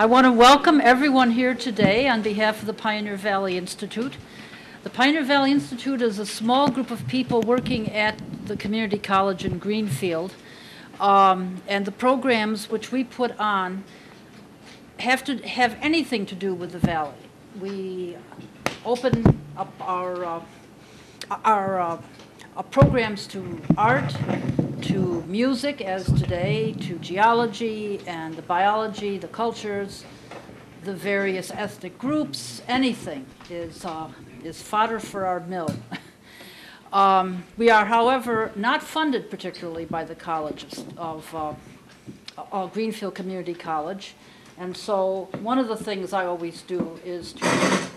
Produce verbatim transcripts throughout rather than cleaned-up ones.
I want to welcome everyone here today on behalf of the Pioneer Valley Institute. The Pioneer Valley Institute is a small group of people working at the community college in Greenfield, um, and the programs which we put on have to have anything to do with the valley. We open up our uh, our, uh, our programs to art, to music as today, to geology and the biology, the cultures, the various ethnic groups. Anything is uh, is fodder for our mill. um, we are, however, not funded particularly by the colleges of uh, uh, Greenfield Community College. And so one of the things I always do is to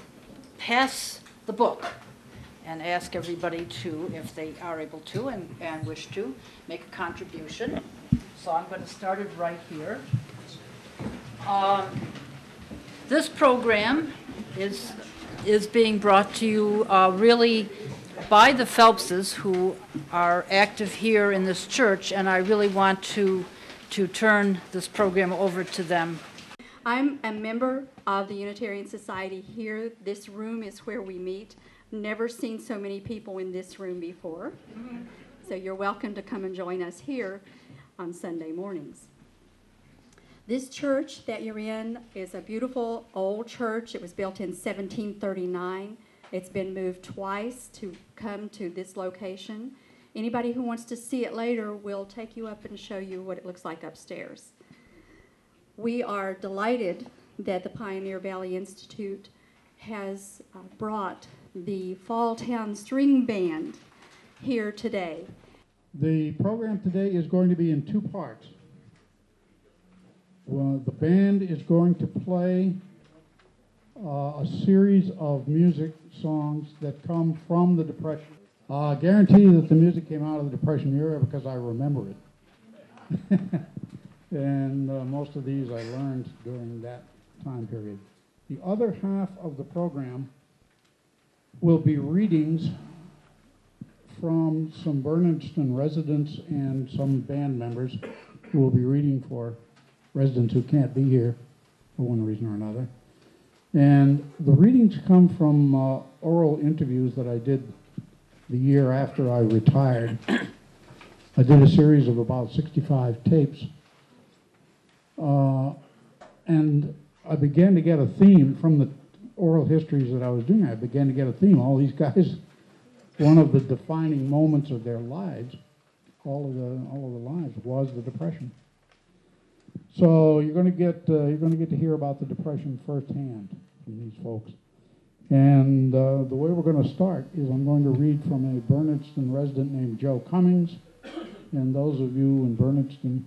pass the book and ask everybody to, if they are able to and, and wish to, make a contribution. So I'm going to start it right here. Uh, this program is, is being brought to you uh, really by the Phelpses, who are active here in this church, and I really want to, to turn this program over to them. I'm a member of the Unitarian Society here. This room is where we meet. Never seen so many people in this room before. So you're welcome to come and join us here on Sunday mornings. This church that you're in is a beautiful old church. It was built in seventeen thirty-nine. It's been moved twice to come to this location. Anybody who wants to see it later will take you up and show you what it looks like upstairs. We are delighted that the Pioneer Valley Institute has uh, brought the Falltown String Band here today. The program today is going to be in two parts. Well, the band is going to play uh, a series of music songs that come from the Depression. Uh, I guarantee you that the music came out of the Depression era because I remember it. And uh, most of these I learned during that time period. The other half of the program will be readings from some Bernardston residents and some band members who will be reading for residents who can't be here for one reason or another. And the readings come from uh, oral interviews that I did the year after I retired. I did a series of about sixty-five tapes. Uh, and I began to get a theme from the oral histories that I was doing. I began to get a theme. All these guys, one of the defining moments of their lives, all of the all of the lives, was the Depression. So you're going to get uh, you're going to get to hear about the Depression firsthand from these folks. And uh, the way we're going to start is I'm going to read from a Bernardston resident named Joe Cummings. And those of you in Bernardston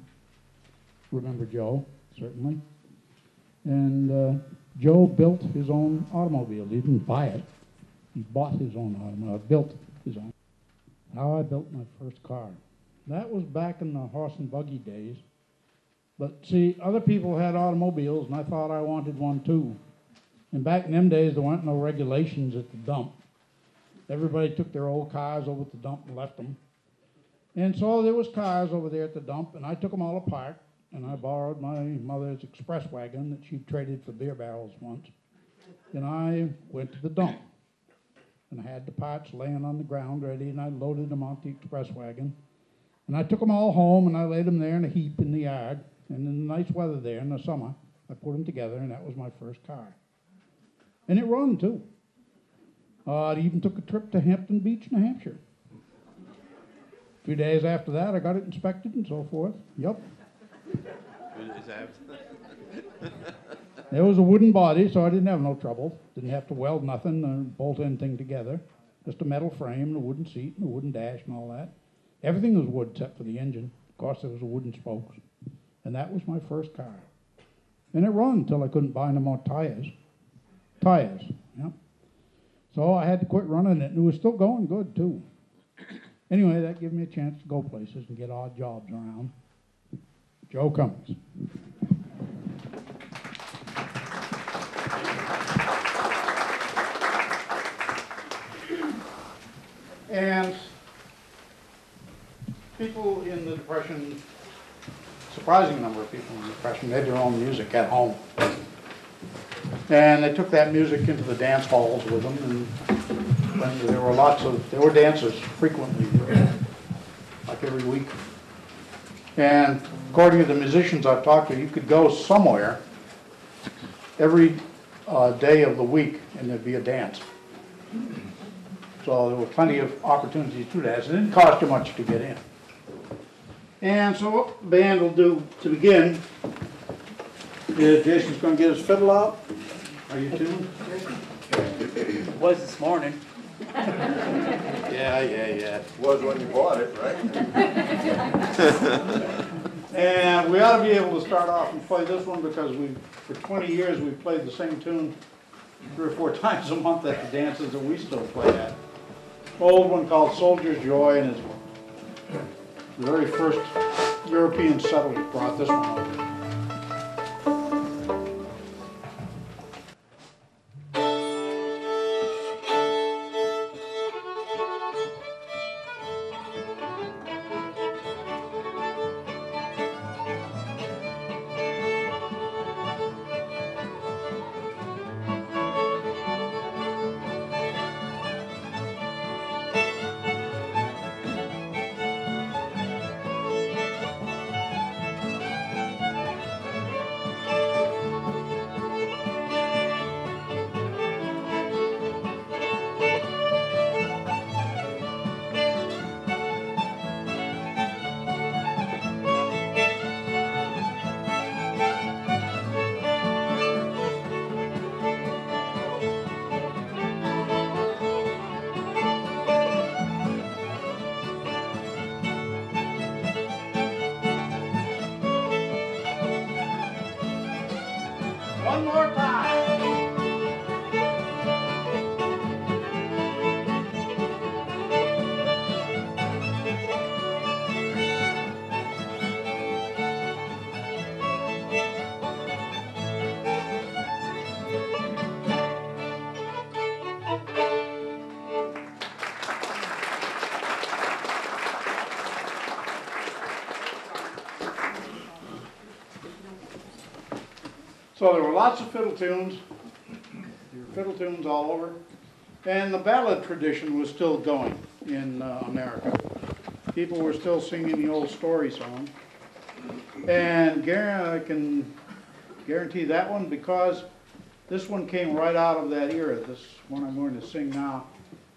remember Joe, certainly. And uh, Joe built his own automobile. He didn't buy it. He bought his own automobile, built his own. How I built my first car. That was back in the horse and buggy days. But see, other people had automobiles, and I thought I wanted one too. And back in them days, there weren't no regulations at the dump. Everybody took their old cars over to the dump and left them. And so there was cars over there at the dump, and I took them all apart. And I borrowed my mother's express wagon that she traded for beer barrels once. And I went to the dump. And I had the parts laying on the ground ready, and I loaded them onto the express wagon. And I took them all home, and I laid them there in a heap in the yard. And in the nice weather there in the summer, I put them together, and that was my first car. And it run, too. Uh, I even took a trip to Hampton Beach, New Hampshire. A few days after that, I got it inspected and so forth. Yep. There was a wooden body, so I didn't have no trouble. Didn't have to weld nothing or bolt anything together. Just a metal frame and a wooden seat and a wooden dash and all that. Everything was wood except for the engine. Of course, there was a wooden spokes. And that was my first car. And it run until I couldn't buy no more tires. Tires, yeah. So I had to quit running it, and it was still going good, too. Anyway, that gave me a chance to go places and get odd jobs around. Joe Cummings. And people in the Depression surprising number of people in the Depression made their own music at home. And they took that music into the dance halls with them, and when there were lots of, there were dances frequently, like every week. And according to the musicians I've talked to, you could go somewhere every uh, day of the week and there'd be a dance. So there were plenty of opportunities to dance. It didn't cost you much to get in. And so what the band will do to begin is Jason's going to get his fiddle out. Are you two? It was this morning. Yeah, yeah, yeah. It was when you bought it, right? And we ought to be able to start off and play this one because we, for twenty years, we played the same tune three or four times a month at the dances that we still play at. Old one called Soldier's Joy, and his very first European settlers brought this one over. So there were lots of fiddle tunes, fiddle tunes all over, and the ballad tradition was still going in uh, America. People were still singing the old story song, and I can guarantee that one because this one came right out of that era. This one I'm going to sing now,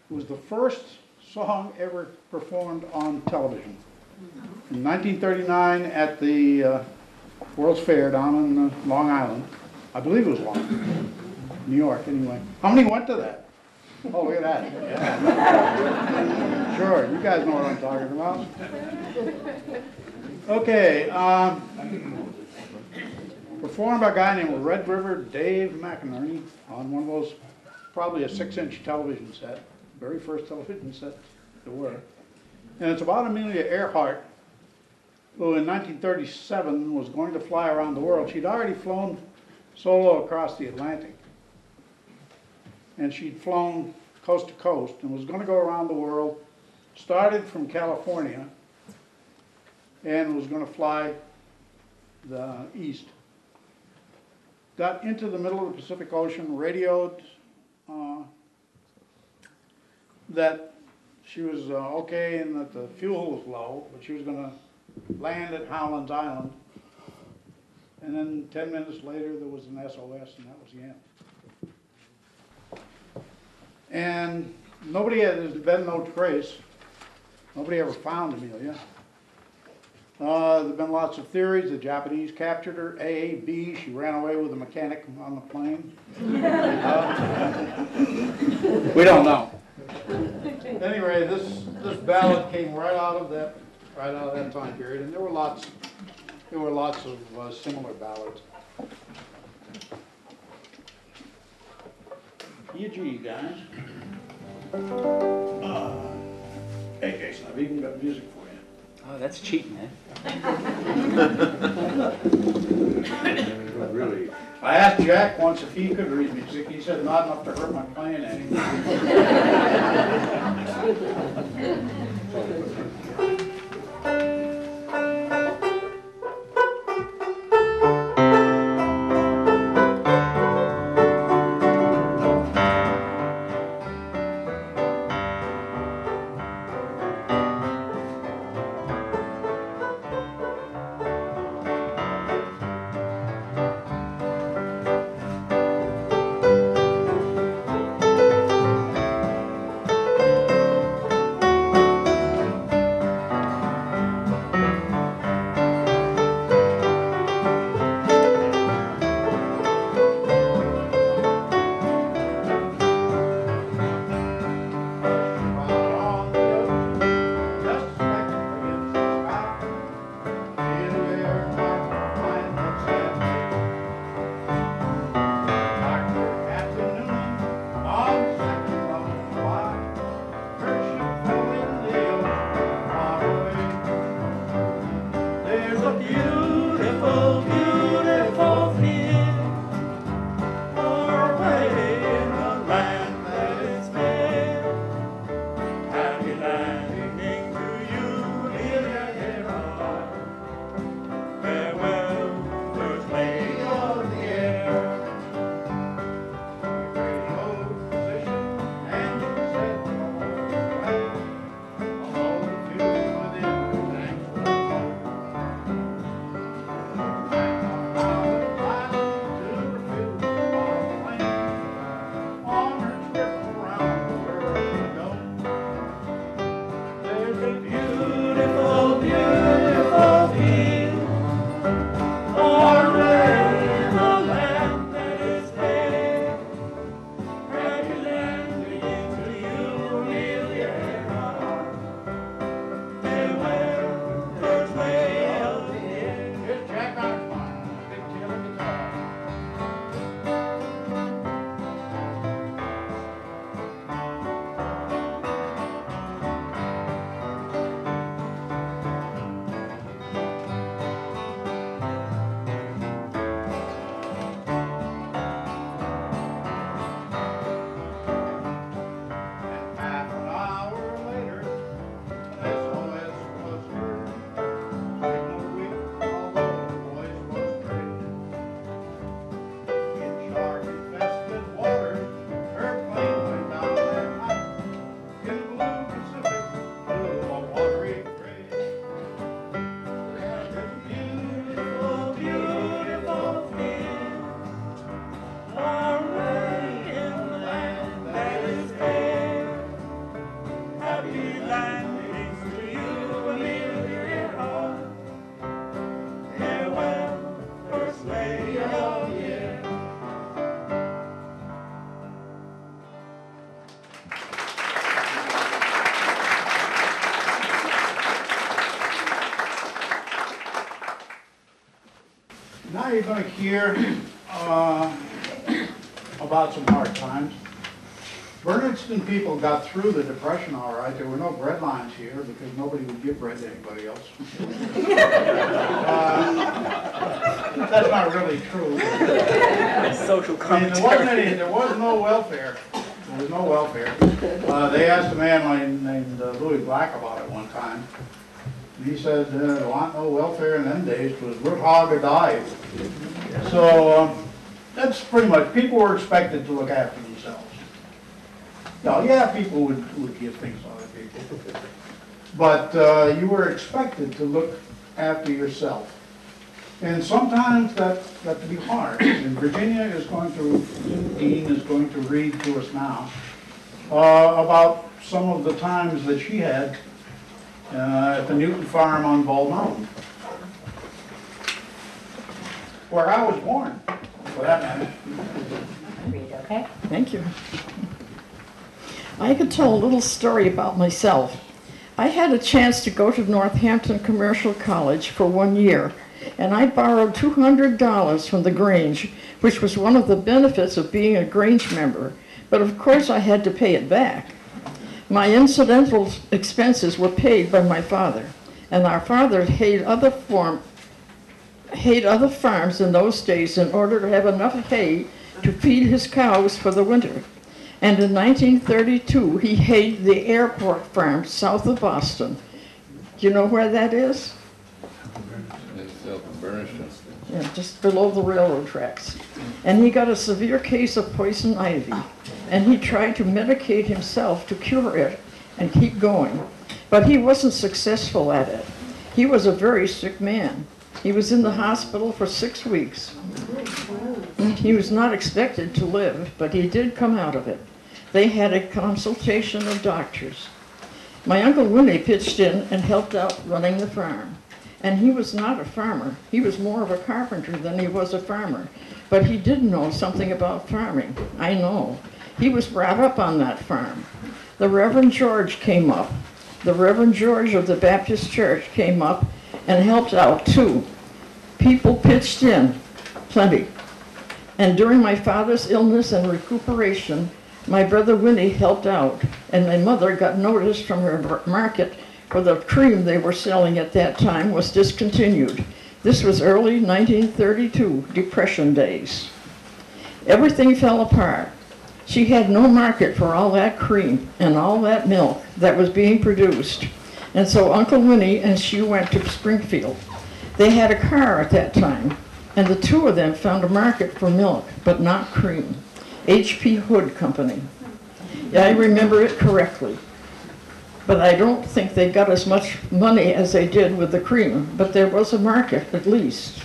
it was the first song ever performed on television in nineteen thirty-nine at the uh, World's Fair down in uh, Long Island. I believe it was Long Island, New York, anyway. How many went to that? Oh, look at that. Yeah. Sure, you guys know what I'm talking about. Okay, um, performed by a guy named Red River Dave McInerney on one of those, probably a six-inch television set, very first television set there were. And it's about Amelia Earhart, who in nineteen thirty-seven was going to fly around the world. She'd already flown solo across the Atlantic. And she'd flown coast to coast and was going to go around the world, started from California, and was going to fly the east. Got into the middle of the Pacific Ocean, radioed uh, that she was uh, okay and that the fuel was low, but she was going to land at Howland's Island, and then ten minutes later there was an S O S, and that was the end. And nobody had, there's been no trace. Nobody ever found Amelia. Uh, there have been lots of theories. The Japanese captured her, A, B, she ran away with a mechanic on the plane. uh, we don't know. Anyway, this, this ballad came right out of that right out of that time period, and there were lots, there were lots of uh, similar ballads. E or G, you guys. Uh, hey, Jason, I've even got music for you. Oh, that's cheating, man. Really. I asked Jack once if he could read music. He said, not enough to hurt my playing anymore. Thank you. Now you're going to hear uh, about some hard times. Bernardston people got through the Depression all right. There were no bread lines here because nobody would give bread to anybody else. uh, that's not really true. Social commentary. There wasn't any, there was no welfare. There was no welfare. Uh, they asked a man named uh, Louis Black about it one time. He said, uh, there wasn't no welfare in them days. It was root hog or die. So um, that's pretty much, people were expected to look after themselves. Now, yeah, people would, would give things to other people. But uh, you were expected to look after yourself. And sometimes that got to be hard. And Virginia is going to, Dean is going to read to us now uh, about some of the times that she had Uh, at the Newton Farm on Bald Mountain, where I was born, for that matter. I'll read, okay? Thank you. I could tell a little story about myself. I had a chance to go to Northampton Commercial College for one year, and I borrowed two hundred dollars from the Grange, which was one of the benefits of being a Grange member. But of course I had to pay it back. My incidental expenses were paid by my father, and our father hayed other, form, hayed other farms in those days in order to have enough hay to feed his cows for the winter. And in nineteen thirty-two, he hayed the airport farm south of Boston. Do you know where that is? It's south of Bernardston. Yeah, just below the railroad tracks. And he got a severe case of poison ivy. And he tried to medicate himself to cure it and keep going. But he wasn't successful at it. He was a very sick man. He was in the hospital for six weeks. He was not expected to live, but he did come out of it. They had a consultation of doctors. My Uncle Winnie pitched in and helped out running the farm. And he was not a farmer. He was more of a carpenter than he was a farmer. But he did know something about farming, I know. He was brought up on that farm. The Reverend George came up. The Reverend George of the Baptist Church came up and helped out too. People pitched in, plenty. And during my father's illness and recuperation, my brother Winnie helped out, and my mother got notice from her market or the cream they were selling at that time, was discontinued. This was early nineteen thirty-two, Depression days. Everything fell apart. She had no market for all that cream and all that milk that was being produced. And so Uncle Winnie and she went to Springfield. They had a car at that time, and the two of them found a market for milk, but not cream. H P Hood Company. Yeah, I remember it correctly. But I don't think they got as much money as they did with the cream, but there was a market at least.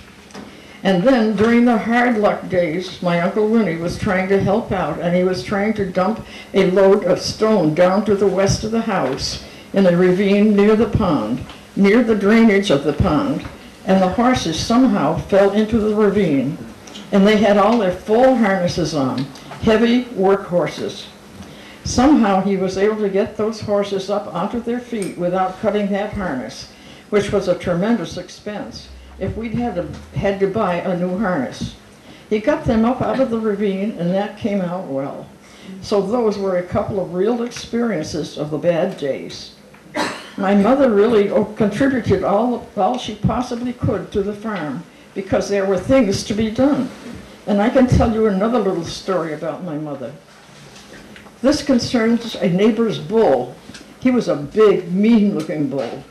And then during the hard luck days, my Uncle Winnie was trying to help out, and he was trying to dump a load of stone down to the west of the house in a ravine near the pond, near the drainage of the pond, and the horses somehow fell into the ravine, and they had all their full harnesses on, heavy work horses. Somehow he was able to get those horses up onto their feet without cutting that harness, which was a tremendous expense if we'd had to, had to buy a new harness. He got them up out of the ravine, and that came out well. So those were a couple of real experiences of the bad days. My mother really contributed all, all she possibly could to the farm, because there were things to be done. And I can tell you another little story about my mother. This concerns a neighbor's bull. He was a big, mean-looking bull.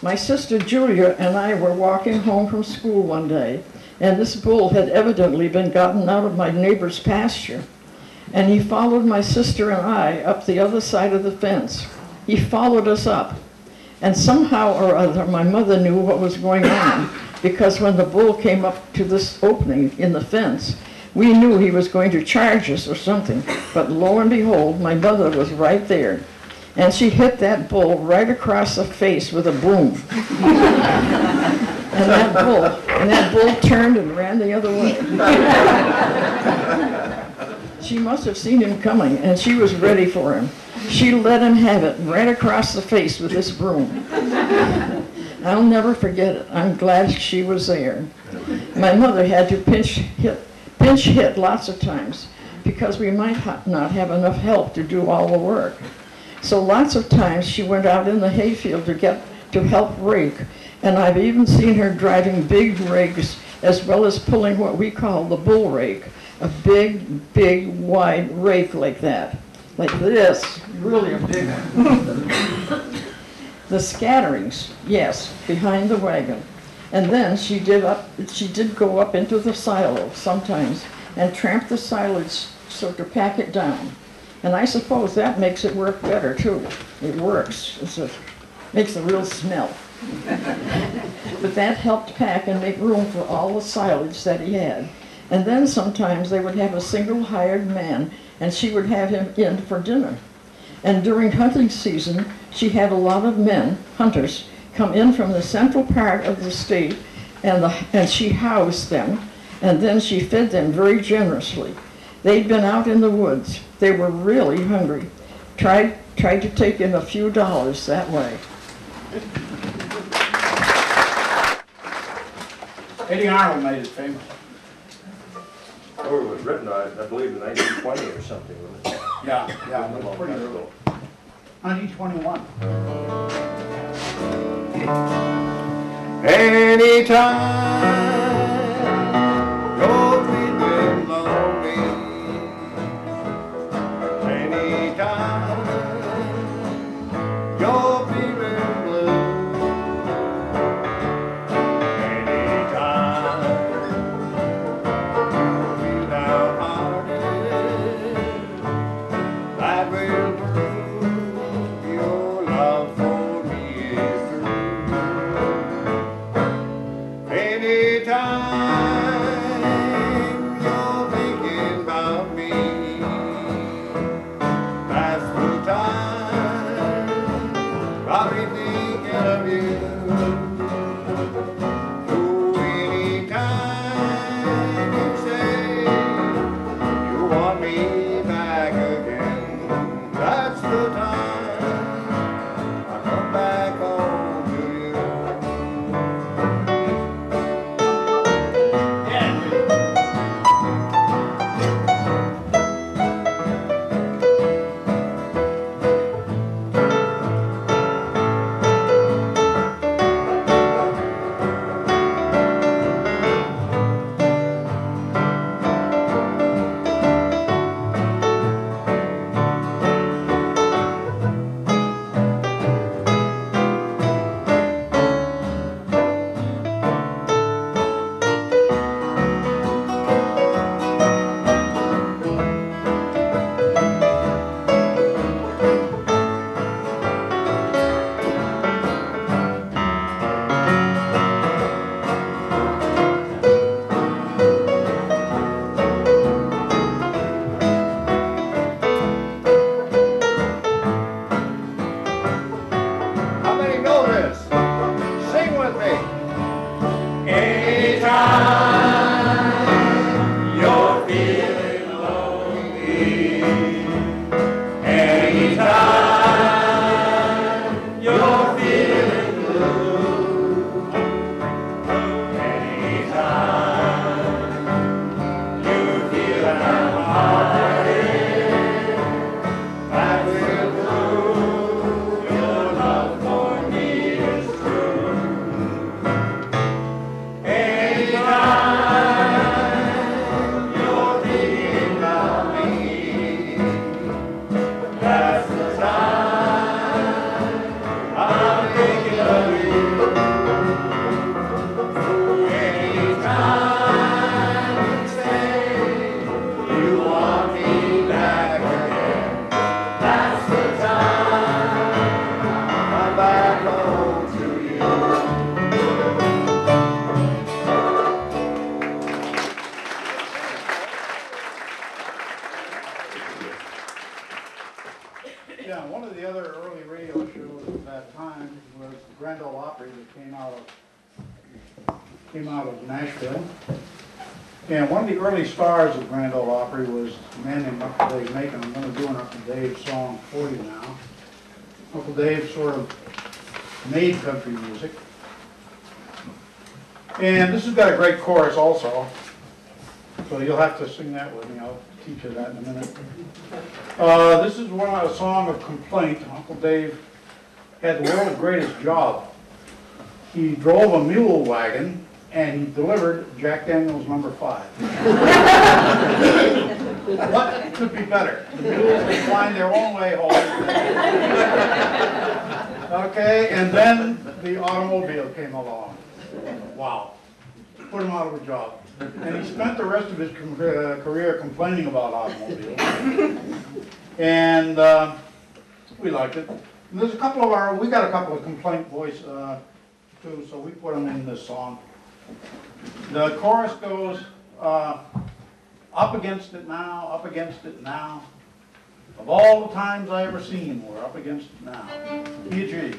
My sister Julia and I were walking home from school one day, and this bull had evidently been gotten out of my neighbor's pasture, and he followed my sister and I up the other side of the fence. He followed us up, and somehow or other my mother knew what was going on, because when the bull came up to this opening in the fence, we knew he was going to charge us or something, but lo and behold, my mother was right there. And she hit that bull right across the face with a broom. and, that bull, and that bull turned and ran the other way. She must have seen him coming, and she was ready for him. She let him have it right across the face with this broom. I'll never forget it. I'm glad she was there. My mother had to pinch hit. Pinch hit lots of times, because we might ha not have enough help to do all the work. So lots of times she went out in the hayfield to get to help rake, and I've even seen her driving big rakes as well as pulling what we call the bull rake, a big, big, wide rake like that, like this, really a big one. The scatterings, yes, behind the wagon. And then she did, up, she did go up into the silo sometimes and tramp the silage so to pack it down. And I suppose that makes it work better, too. It works. It's a, makes a real smell. But that helped pack and make room for all the silage that he had. And then sometimes they would have a single hired man, and she would have him in for dinner. And during hunting season, she had a lot of men, hunters, come in from the central part of the state, and, the, and she housed them, and then she fed them very generously. They'd been out in the woods. They were really hungry. Tried, tried to take in a few dollars that way. Eddie Arnold made it famous. Or it was written, I, I believe, in nineteen twenty or something. Wasn't it? Yeah, yeah, it was pretty early. nineteen twenty-one. Anytime you're feeling lonely, anytime you're feeling blue, anytime you feel downhearted, that will prove your love for. came out of Nashville. And one of the early stars of Grand Ole Opry was a man named Uncle Dave Macon. I'm going to do an Uncle Dave song for you now. Uncle Dave sort of made country music. And this has got a great chorus also. So you'll have to sing that with me. I'll teach you that in a minute. Uh, this is one a song of complaint. Uncle Dave had the world's greatest job. He drove a mule wagon and he delivered Jack Daniels number five. What could be better? The mules would find their own way home. Okay, and then the automobile came along. Wow. Put him out of a job. And he spent the rest of his career complaining about automobiles. And uh, we liked it. And there's a couple of our, we got a couple of complaint voice uh, too, so we put them in this song. The chorus goes, uh, up against it now, up against it now. Of all the times I ever seen, we're up against it now. E G.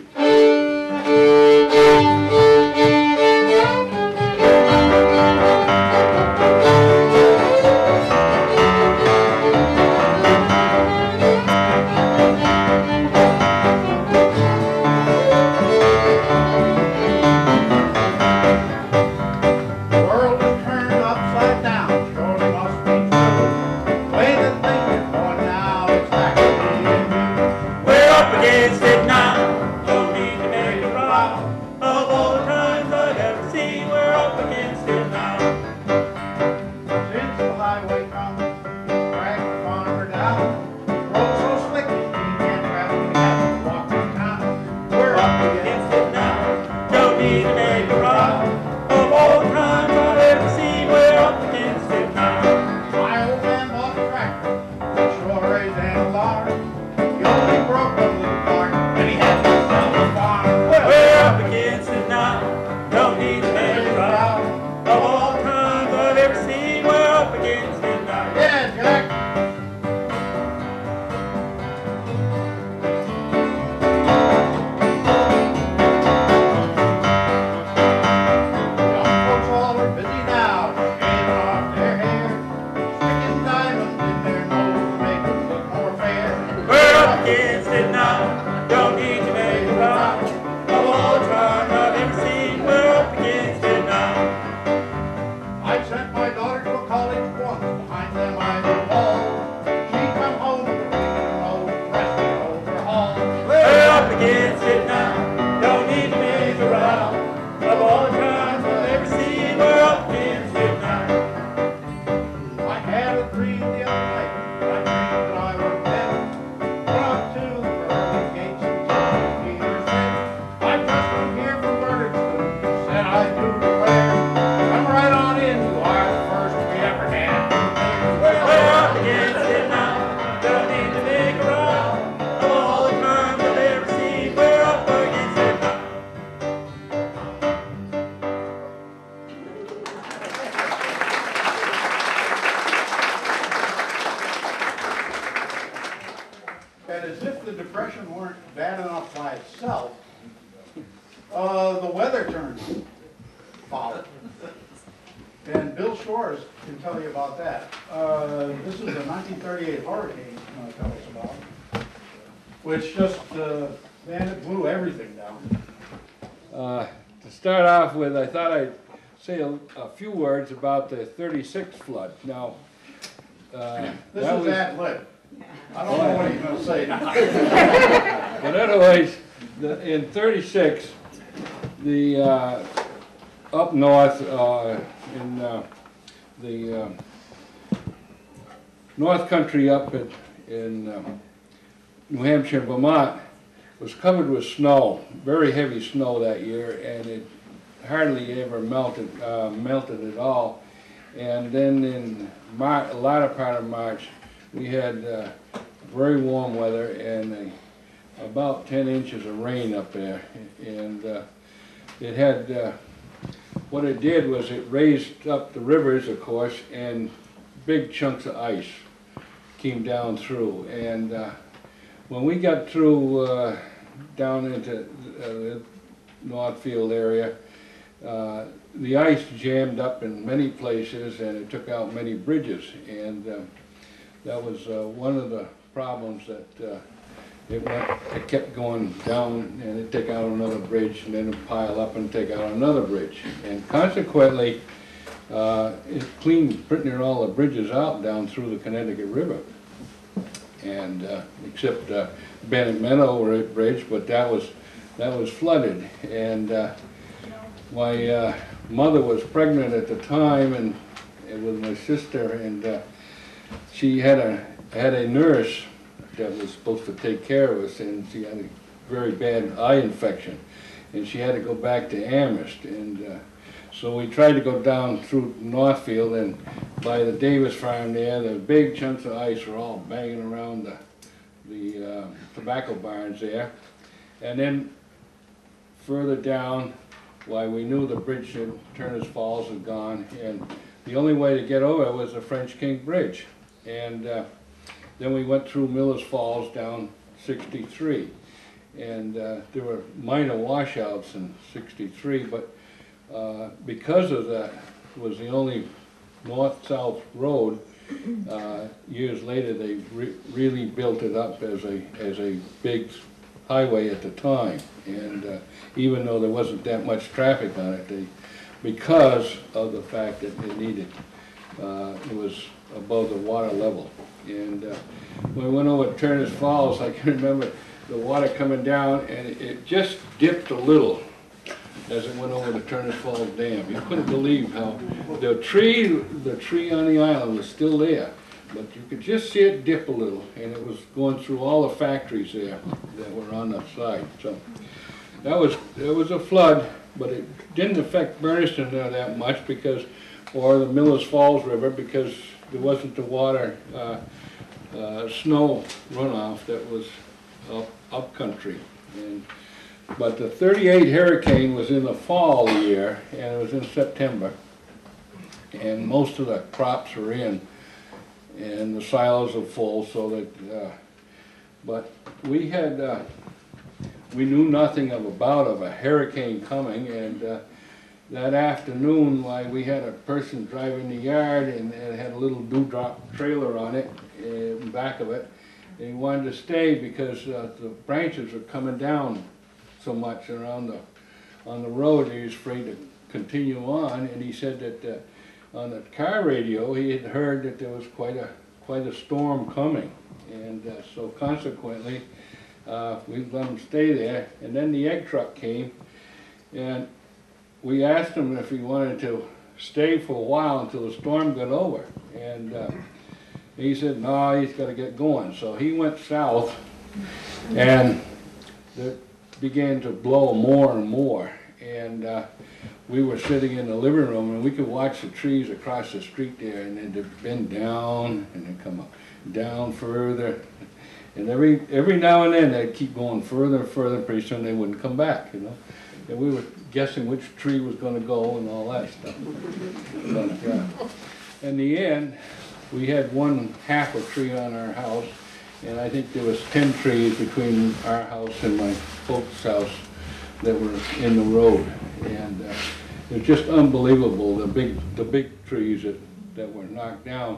Few words about the thirty-six flood. Now, uh, this that is was, ad lib. I don't well, know what he's going to say now. But anyways, the, in thirty-six, the uh, up north uh, in uh, the um, North Country up in, in um, New Hampshire and Vermont was covered with snow, very heavy snow that year, and it hardly ever melted, uh, melted at all. And then in March, a latter part of March, we had uh, very warm weather and uh, about ten inches of rain up there. And uh, it had, uh, what it did was it raised up the rivers, of course, and big chunks of ice came down through. And uh, when we got through uh, down into uh, the Northfield area, Uh, the ice jammed up in many places and it took out many bridges, and uh, that was uh, one of the problems that uh, it, went, it kept going down, and it'd take out another bridge and then it'd pile up and take out another bridge, and consequently uh, it cleaned pretty near all the bridges out down through the Connecticut River, and uh, except uh, Bennett Meadow Bridge, but that was that was flooded, and uh, my uh, mother was pregnant at the time, and, and with my sister, and uh, she had a had a nurse that was supposed to take care of us, and she had a very bad eye infection, and she had to go back to Amherst, and uh, so we tried to go down through Northfield, and by the Davis farm there, the big chunks of ice were all banging around the the uh, tobacco barns there, and then further down. Why, we knew the bridge at Turner's Falls had gone, and the only way to get over was the French King Bridge. And uh, then we went through Miller's Falls down sixty-three, and uh, there were minor washouts in sixty-three, but uh, because of that, it was the only north-south road. Uh, years later, they re really built it up as a as a big highway at the time, and uh, even though there wasn't that much traffic on it, they, because of the fact that they needed, uh, it was above the water level. And uh, when we went over Turner's Falls, I can remember the water coming down, and it, it just dipped a little as it went over the Turner's Falls Dam. You couldn't believe how the tree, the tree on the island was still there. But you could just see it dip a little, and it was going through all the factories there that were on the side. So that was it was a flood, but it didn't affect Bernardston that much because, or the Miller's Falls River, because there wasn't the water, uh, uh, snow runoff that was up, up country. And but the thirty-eight hurricane was in the fall year, and it was in September, and most of the crops were in. And the silos are full, so that, uh, but we had, uh, we knew nothing of about of a hurricane coming, and uh, that afternoon, why, we had a person driving the yard, and it had a little dewdrop trailer on it, in back of it, and he wanted to stay because uh, the branches were coming down so much around the, on the road, he was afraid to continue on, and he said that, uh, on the car radio, he had heard that there was quite a quite a storm coming, and uh, so consequently, uh, we let him stay there. And then the egg truck came, and we asked him if he wanted to stay for a while until the storm got over, and uh, he said no, nah, he's got to get going. So he went south, and it began to blow more and more, and. Uh, We were sitting in the living room, and we could watch the trees across the street there, and then they'd bend down, and then come up, down further, and every every now and then they'd keep going further and further. Pretty soon they wouldn't come back, you know. And we were guessing which tree was going to go and all that stuff. But, uh, in the end, we had one half a tree on our house, and I think there was ten trees between our house and my folks' house that were in the road, and. Uh, It's just unbelievable, the big the big trees that, that were knocked down.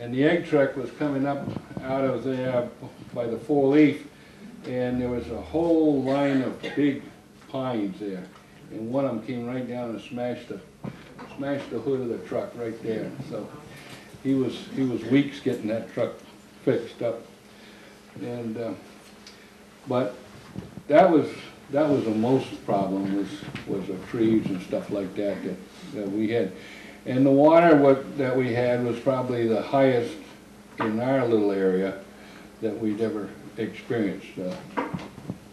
And the egg truck was coming up out of there by the four-leaf, and there was a whole line of big pines there. And one of them came right down and smashed the smashed the hood of the truck right there. So he was he was weeks getting that truck fixed up. And uh, but that was That was the most problem, was, was the trees and stuff like that, that that we had. And the water what, that we had was probably the highest in our little area that we'd ever experienced, uh,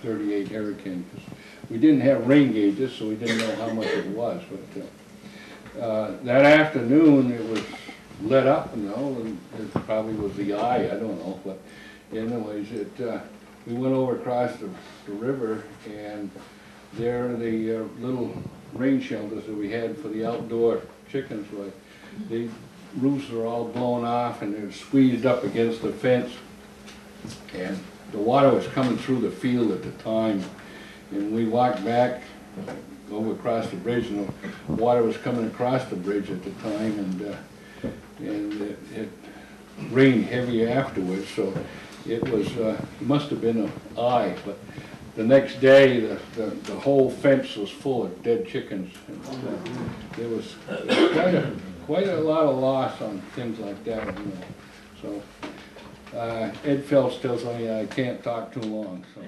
thirty-eight hurricane. We didn't have rain gauges, so we didn't know how much it was. But uh, uh, that afternoon, it was let up, you know, and it probably was the eye, I don't know. But anyways, it... Uh, We went over across the, the river, and there the uh, little rain shelters that we had for the outdoor chickens were, the roofs were all blown off, and they were squeezed up against the fence, and the water was coming through the field at the time, and we walked back over across the bridge, and the water was coming across the bridge at the time, and uh, and it, it rained heavy afterwards, so it was uh, must have been an eye. But the next day, the, the, the whole fence was full of dead chickens. And, uh, there was quite a, quite a lot of loss on things like that, you know. So uh, Ed Phelps tells me I can't talk too long. So.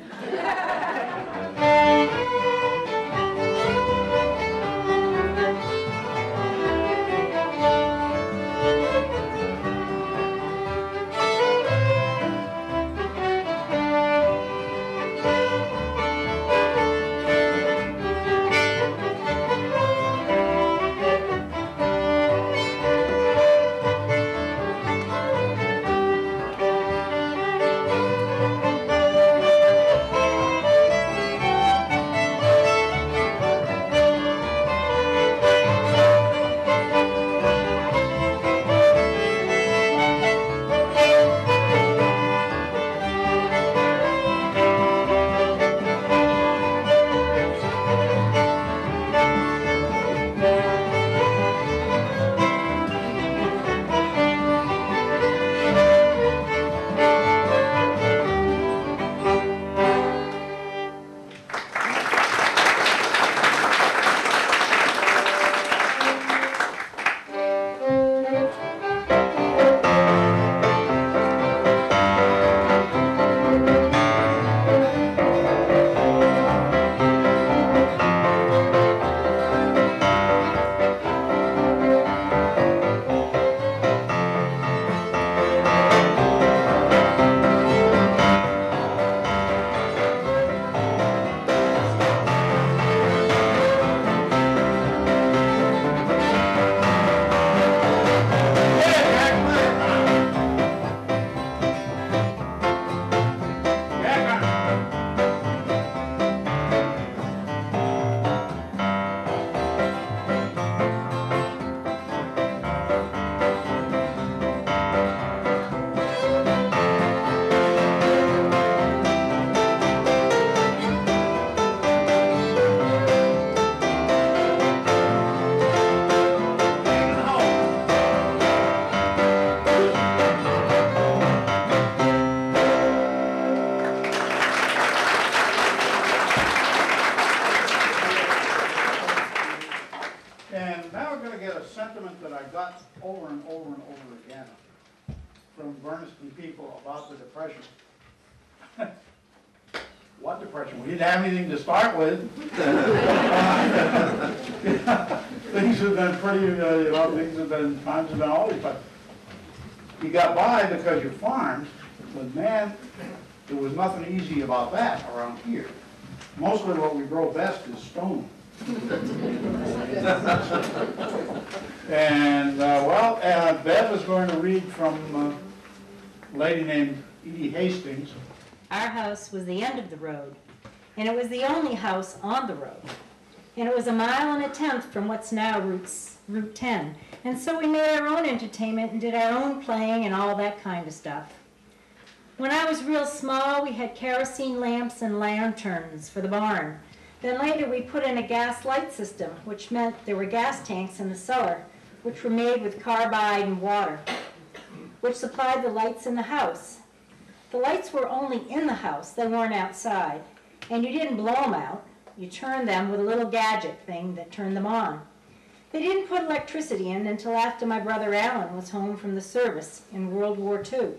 What depression? We didn't have anything to start with. Things have been pretty, uh, you know, things have been, times have been always, but you got by because you farmed, but man, there was nothing easy about that around here. Mostly what we grow best is stone. and, uh, well, uh, Bev is going to read from uh, a lady named Edie Hastings. Our house was the end of the road, and it was the only house on the road. And it was a mile and a tenth from what's now Route ten. And so we made our own entertainment and did our own playing and all that kind of stuff. When I was real small, we had kerosene lamps and lanterns for the barn. Then later we put in a gas light system, which meant there were gas tanks in the cellar, which were made with carbide and water, which supplied the lights in the house. The lights were only in the house, they weren't outside. And you didn't blow them out, you turned them with a little gadget thing that turned them on. They didn't put electricity in until after my brother Alan was home from the service in World War Two.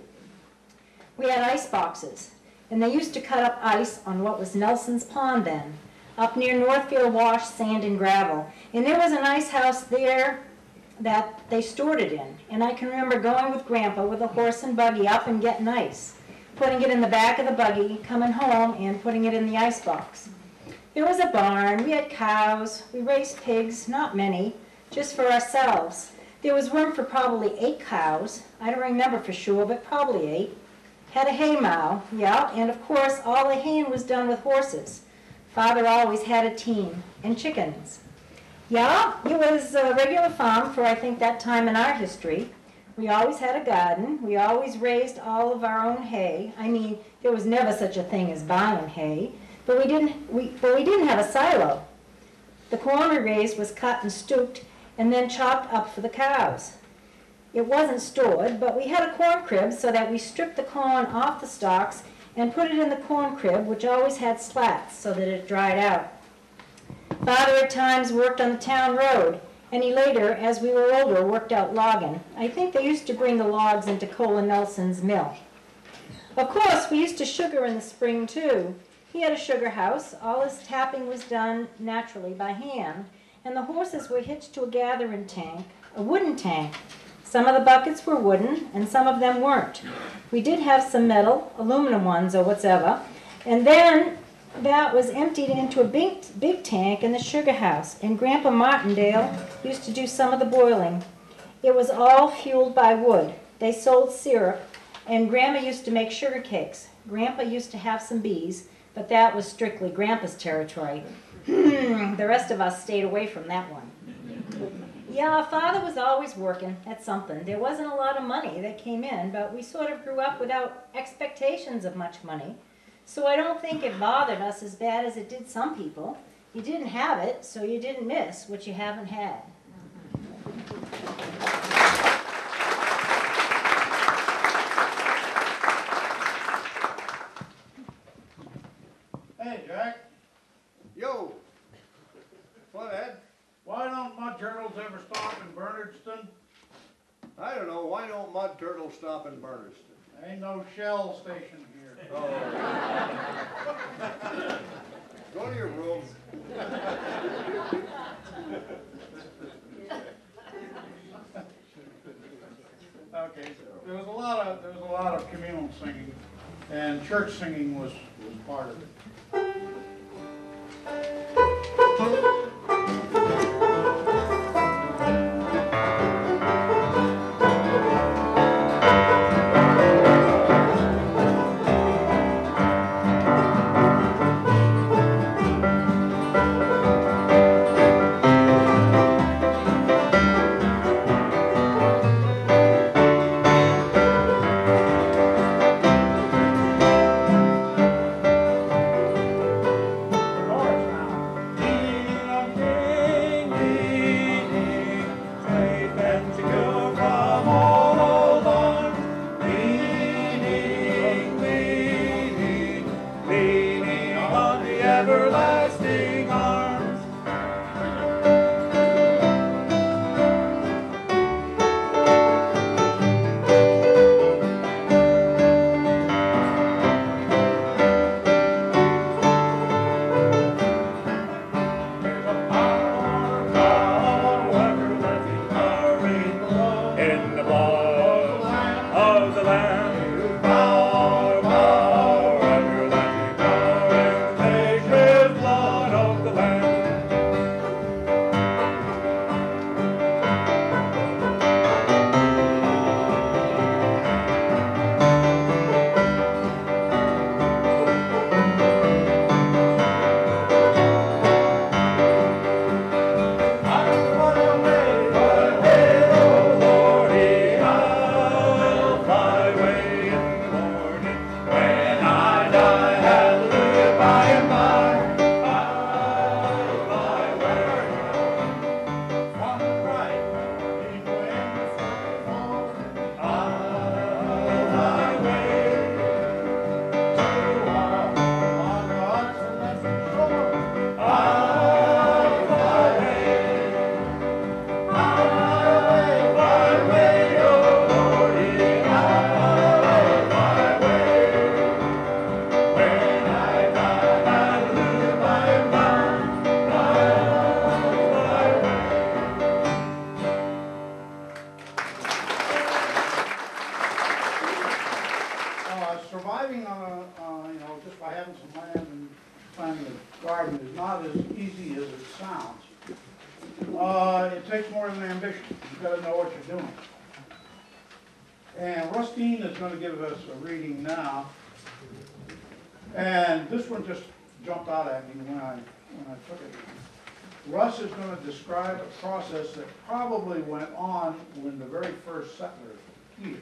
We had ice boxes, and they used to cut up ice on what was Nelson's Pond then, up near Northfield Wash Sand and Gravel. And there was an ice house there that they stored it in. And I can remember going with Grandpa with a horse and buggy up and getting ice, putting it in the back of the buggy, coming home, and putting it in the icebox. There was a barn, we had cows, we raised pigs, not many, just for ourselves. There was room for probably eight cows, I don't remember for sure, but probably eight. Had a hay mow, yeah, and of course all the haying was done with horses. Father always had a team, and chickens. Yeah, it was a regular farm for I think that time in our history. We always had a garden, we always raised all of our own hay. I mean, there was never such a thing as buying hay, but we didn't, we, but we didn't have a silo. The corn we raised was cut and stooped and then chopped up for the cows. It wasn't stored, but we had a corn crib so that we stripped the corn off the stalks and put it in the corn crib, which always had slats so that it dried out. Father at times worked on the town road, and he later, as we were older, worked out logging. I think they used to bring the logs into Cola Nelson's mill. Of course, we used to sugar in the spring, too. He had a sugar house. All his tapping was done naturally by hand, and the horses were hitched to a gathering tank, a wooden tank. Some of the buckets were wooden, and some of them weren't. We did have some metal, aluminum ones or whatever, and then that was emptied into a big, big tank in the sugar house, and Grandpa Martindale used to do some of the boiling. It was all fueled by wood. They sold syrup, and Grandma used to make sugar cakes. Grandpa used to have some bees, but that was strictly Grandpa's territory. The rest of us stayed away from that one. Yeah, Father was always working at something. There wasn't a lot of money that came in, but we sort of grew up without expectations of much money. So I don't think it bothered us as bad as it did some people. You didn't have it, so you didn't miss what you haven't had. Hey, Jack. Yo. What, Ed? Why don't mud turtles ever stop in Bernardston? I don't know. Why don't mud turtles stop in Bernardston? Ain't no Shell station here. Oh. Go to your room. Okay. There was a lot of there was a lot of communal singing, and church singing was was part of it. Process that probably went on when the very first settlers were here.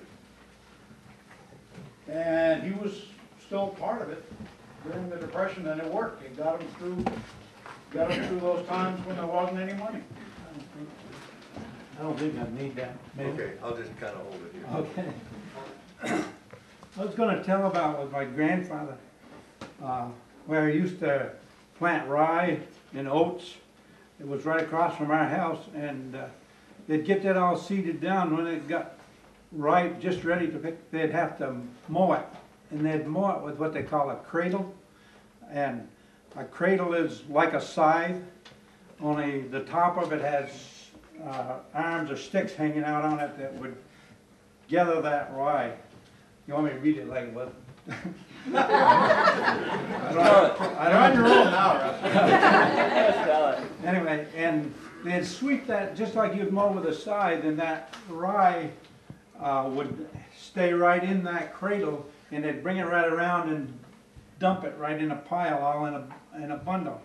And he was still part of it during the Depression, and it worked. It got him through got up through those times when there wasn't any money. I don't think I need that. Maybe. Okay, I'll just kind of hold it here. Okay. I was going to tell about with my grandfather, uh, where I used to plant rye and oats. It was right across from our house, and uh, they'd get that all seeded down. When it got ripe, just ready to pick, they'd have to mow it, and they'd mow it with what they call a cradle. And a cradle is like a scythe, only the top of it has Uh, arms or sticks hanging out on it that would gather that rye. You want me to read it like what? I don't, I don't you're rolling out. Anyway, and they'd sweep that just like you'd mow with a scythe, and that rye uh, would stay right in that cradle, and they'd bring it right around and dump it right in a pile, all in a in a bundle.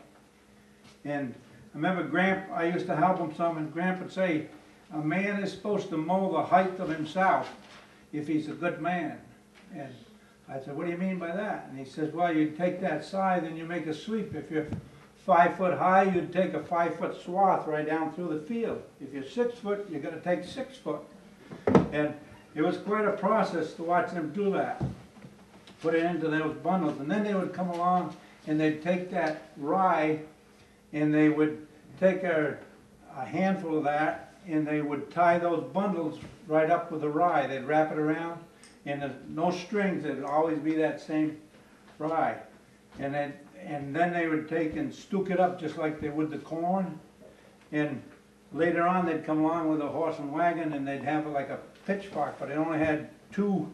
And I remember Grandpa, I used to help him some, and Grandpa would say, a man is supposed to mow the height of himself if he's a good man. And I said, what do you mean by that? And he says, well, you'd take that scythe and you make a sweep. If you're five foot high, you'd take a five foot swath right down through the field. If you're six foot, you're going to take six foot. And it was quite a process to watch them do that, put it into those bundles. And then they would come along and they'd take that rye, and they would take a, a handful of that, and they would tie those bundles right up with the rye. They'd wrap it around, and there's no strings. It'd always be that same rye. And then, and then they would take and stook it up just like they would the corn. And later on, they'd come along with a horse and wagon, and they'd have like a pitchfork, but it only had two,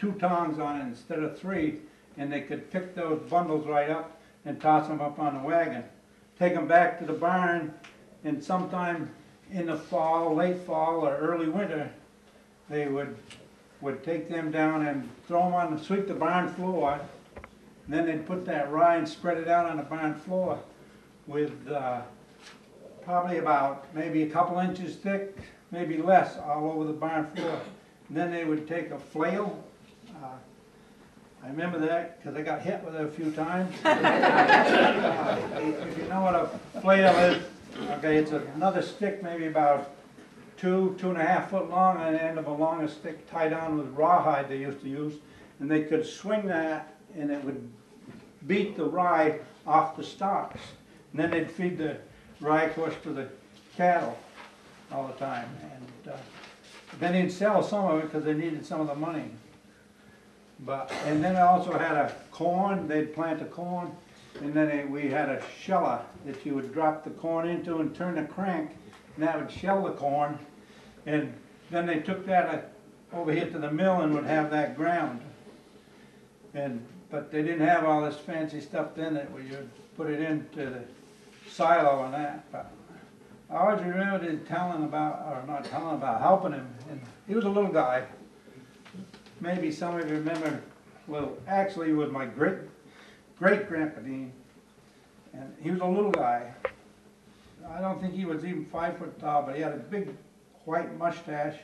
two tongs on it instead of three, and they could pick those bundles right up and toss them up on the wagon. Take them back to the barn, and sometime in the fall, late fall or early winter, they would would take them down and throw them on the, sweep the barn floor, and then they'd put that rye and spread it out on the barn floor with uh, probably about maybe a couple inches thick, maybe less, all over the barn floor. And then they would take a flail. Uh, I remember that because I got hit with it a few times. uh, if you know what a flail is, okay, it's another stick maybe about two, two and a half foot long on the end of a longer stick tied on with rawhide they used to use. And they could swing that and it would beat the rye off the stalks. And then they'd feed the rye, of course, to the cattle all the time. And uh, then they'd sell some of it because they needed some of the money. But, and then I also had a corn, they'd plant a corn, and then they, we had a sheller that you would drop the corn into and turn a crank, and that would shell the corn. And then they took that over here to the mill and would have that ground. And, but they didn't have all this fancy stuff then that we would put it into the silo and that. But I always remembered telling about, or not telling about, helping him. And he was a little guy. Maybe some of you remember, well, actually with my great, great Grandpa Dean, and he was a little guy. I don't think he was even five foot tall, but he had a big white mustache.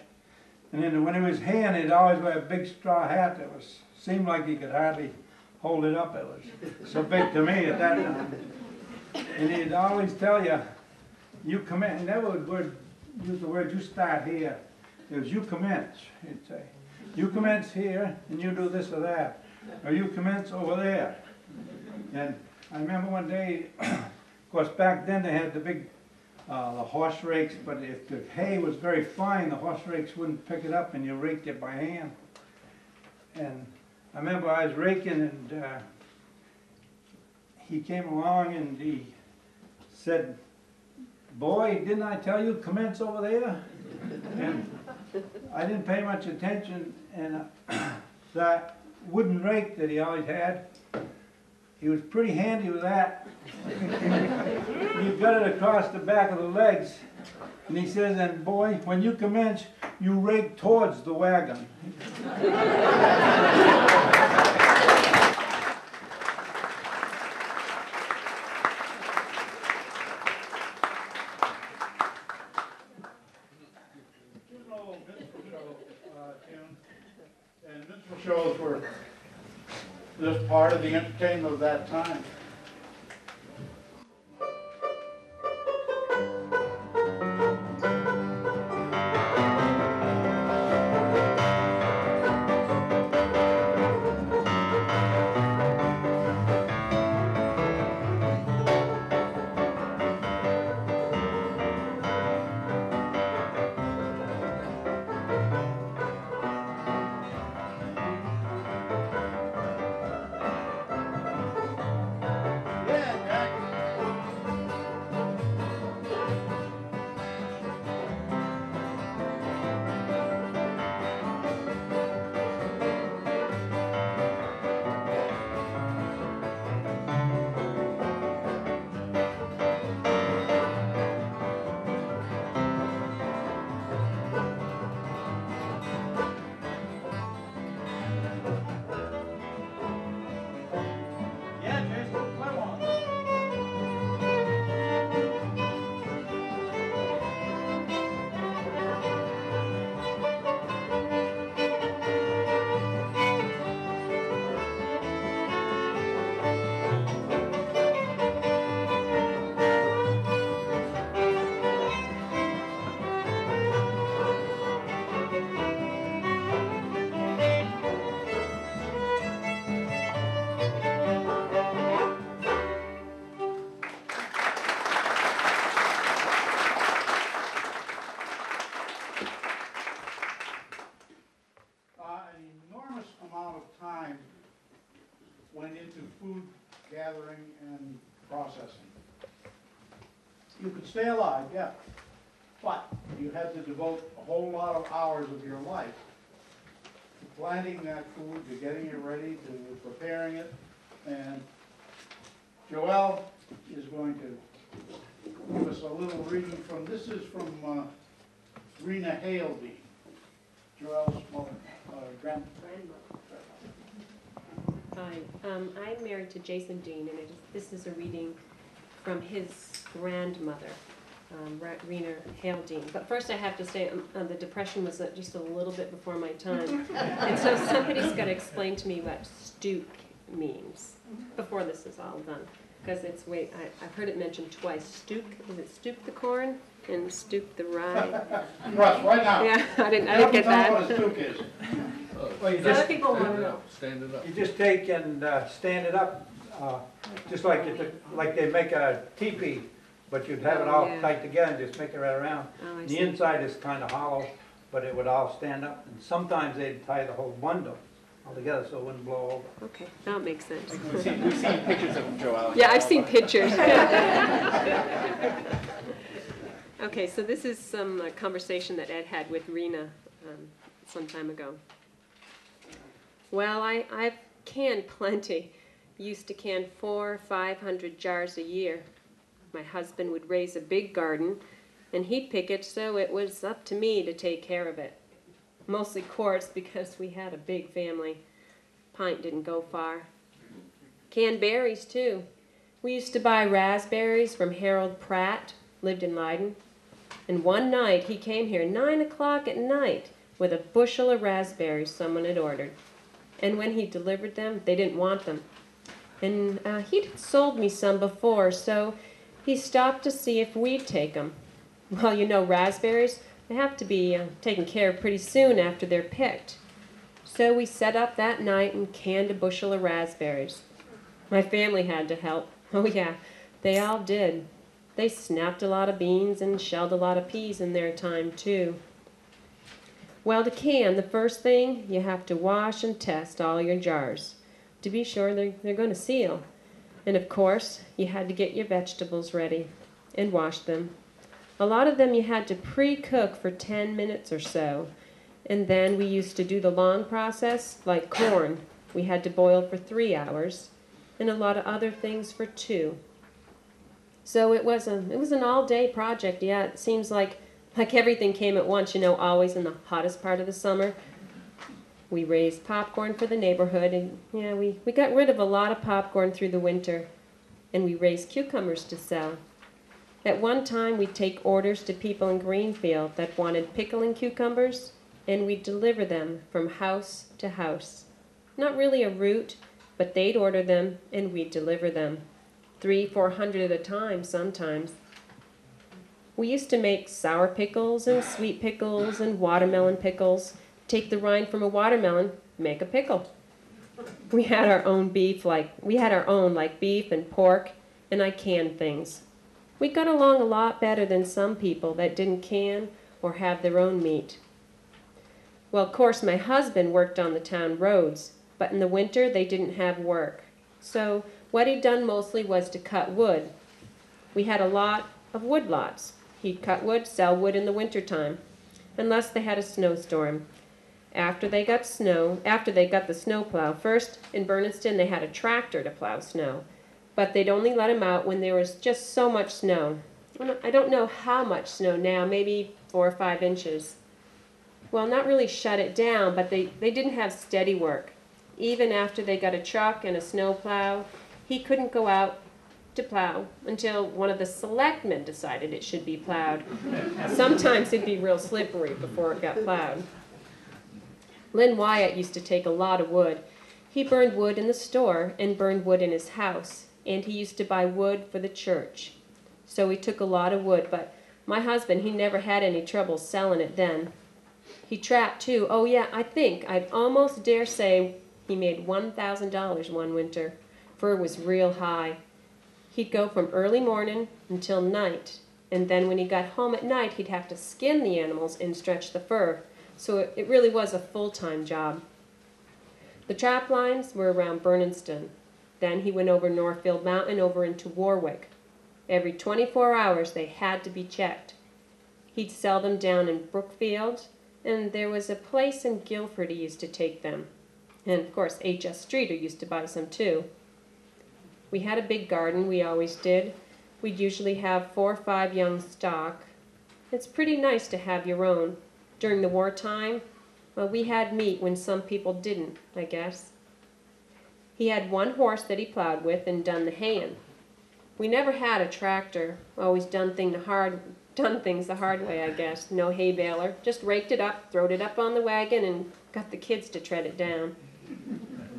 And then when he was hand, he'd always wear a big straw hat that was, seemed like he could hardly hold it up. It was so big to me at that time. And he'd always tell you, you commence, and that would use the word, you start here. It was, you commence, he'd say. You commence here, and you do this or that, or you commence over there. And I remember one day, of course, back then they had the big uh, the horse rakes, but if the hay was very fine, the horse rakes wouldn't pick it up, and you raked it by hand. And I remember I was raking, and uh, he came along, and he said, boy, didn't I tell you, commence over there? And I didn't pay much attention, and uh, that wooden rake that he always had, he was pretty handy with that. You got it across the back of the legs, and he says, and boy, when you commence, you rake towards the wagon. Part of the entertainment of that time. into food gathering and processing. You could stay alive, yeah, but you had to devote a whole lot of hours of your life to planting that food, to getting it ready, to preparing it, and Joelle is going to give us a little reading from, this is from uh, Rena Haleby, Joelle's mother, uh, grandmother. Hi, um, I'm married to Jason Dean, and I just, this is a reading from his grandmother, um, Rena Haleby. But first I have to say um, uh, the Depression was just a little bit before my time, and so somebody's got to explain to me what stoop means before this is all done, because it's, wait, I, I've heard it mentioned twice. Stoop, is it stoop the corn and stoop the rye? Right, right now. Yeah, I didn't, I didn't get that. What a stoop is. Well, you just stand it up. Stand it up. You just take and uh, stand it up, uh, just like you took, like they make a teepee, but you'd have it all yeah. tight together and just make it right around. Oh, the inside is kind of hollow, but it would all stand up. And sometimes they'd tie the whole bundle all together so it wouldn't blow over. Okay, that makes sense. We've seen, we've seen pictures of Joelle. Yeah, I've seen pictures. Okay, so this is some uh, conversation that Ed had with Rena um, some time ago. Well, I, I've canned plenty. Used to can four, five hundred jars a year. My husband would raise a big garden, and he'd pick it, so it was up to me to take care of it. Mostly quarts, because we had a big family. Pint didn't go far. Canned berries, too. We used to buy raspberries from Harold Pratt, lived in Leiden. And one night, he came here nine o'clock at night with a bushel of raspberries someone had ordered. And when he delivered them, they didn't want them. And uh, he'd sold me some before, so he stopped to see if we'd take them. Well, you know, raspberries, they have to be uh, taken care of pretty soon after they're picked. So we set up that night and canned a bushel of raspberries. My family had to help. Oh yeah, they all did. They snapped a lot of beans and shelled a lot of peas in their time too. Well, to can, the first thing, you have to wash and test all your jars to be sure they're, they're going to seal. And of course, you had to get your vegetables ready and wash them. A lot of them you had to pre-cook for ten minutes or so, and then we used to do the long process, like corn. We had to boil for three hours, and a lot of other things for two. So it was a it was an all-day project. Yeah, it seems like like everything came at once. You know, always in the hottest part of the summer. We raised popcorn for the neighborhood, and yeah, we we got rid of a lot of popcorn through the winter, and we raised cucumbers to sell. At one time, we'd take orders to people in Greenfield that wanted pickling cucumbers, and we'd deliver them from house to house. Not really a route, but they'd order them, and we'd deliver them. Three, four hundred at a time sometimes. We used to make sour pickles and sweet pickles and watermelon pickles. Take the rind from a watermelon, make a pickle. We had our own beef, like we had our own, like beef and pork, and I canned things. We got along a lot better than some people that didn't can or have their own meat. Well, of course, my husband worked on the town roads, but in the winter they didn't have work. So what he'd done mostly was to cut wood. We had a lot of wood lots. He'd cut wood, sell wood in the wintertime, unless they had a snowstorm. After they got snow, after they got the snow plow, first in Bernardston they had a tractor to plow snow. But they'd only let him out when there was just so much snow. I don't know how much snow now, maybe four or five inches. Well, not really shut it down, but they, they didn't have steady work. Even after they got a truck and a snow plow, he couldn't go out to plow until one of the selectmen decided it should be plowed. Sometimes it'd be real slippery before it got plowed. Lynn Wyatt used to take a lot of wood. He burned wood in the store and burned wood in his house. And he used to buy wood for the church. So he took a lot of wood, but my husband, he never had any trouble selling it then. He trapped too. Oh yeah, I think, I almost dare say he made one thousand dollars one winter. Fur was real high. He'd go from early morning until night, and then when he got home at night, he'd have to skin the animals and stretch the fur. So it really was a full-time job. The trap lines were around Bernardston. Then he went over Northfield Mountain over into Warwick. Every twenty-four hours they had to be checked. He'd sell them down in Brookfield, and there was a place in Guilford he used to take them. And of course H S Streeter used to buy some too. We had a big garden, we always did. We'd usually have four or five young stock. It's pretty nice to have your own. During the wartime, well, we had meat when some people didn't, I guess. He had one horse that he plowed with and done the haying. We never had a tractor, always done, thing the hard, done things the hard way, I guess. No hay baler, just raked it up, throwed it up on the wagon, and got the kids to tread it down.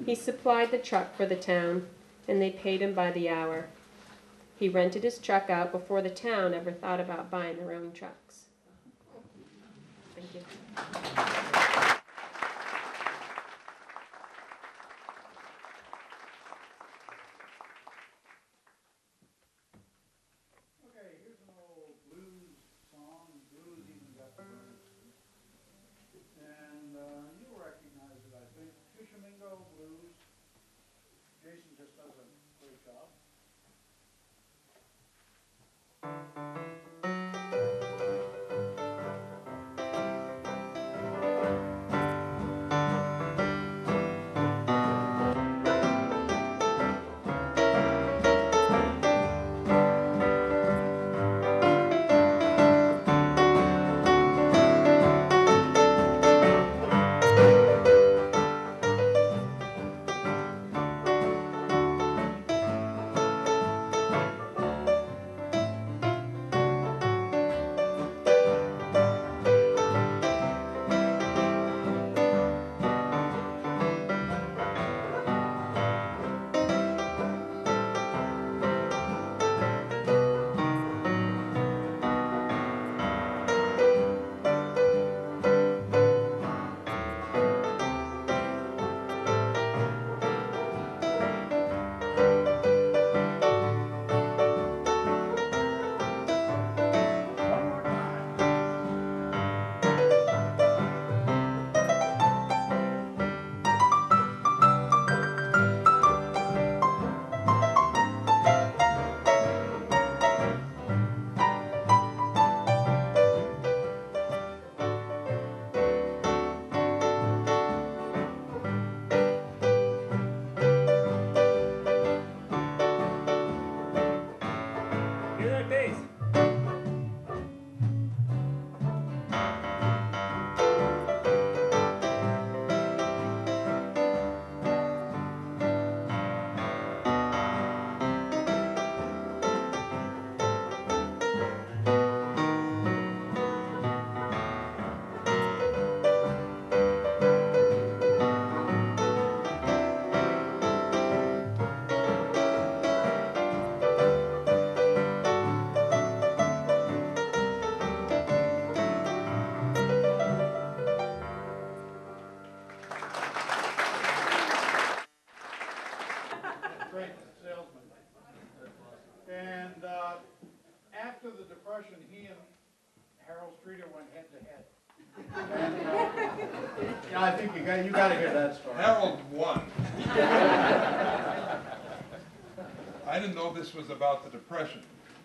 He supplied the truck for the town, and they paid him by the hour. He rented his truck out before the town ever thought about buying their own trucks. Thank you. I think you got you got to hear that story. Harold won. I didn't know this was about the Depression,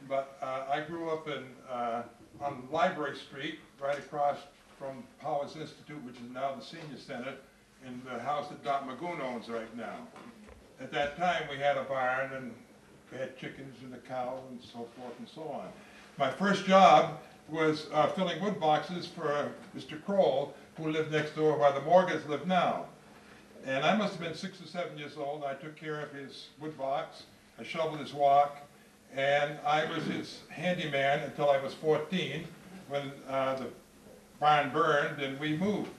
but uh, I grew up in uh, on Library Street, right across from Powers Institute, which is now the Senior Center, in the house that Dot Magoon owns right now. At that time, we had a barn and we had chickens and a cow and so forth and so on. My first job was uh, filling wood boxes for uh, Mister Kroll, who lived next door where the Morgans live now. And I must have been six or seven years old. I took care of his wood box, I shoveled his walk, and I was his handyman until I was fourteen, when uh, the barn burned and we moved.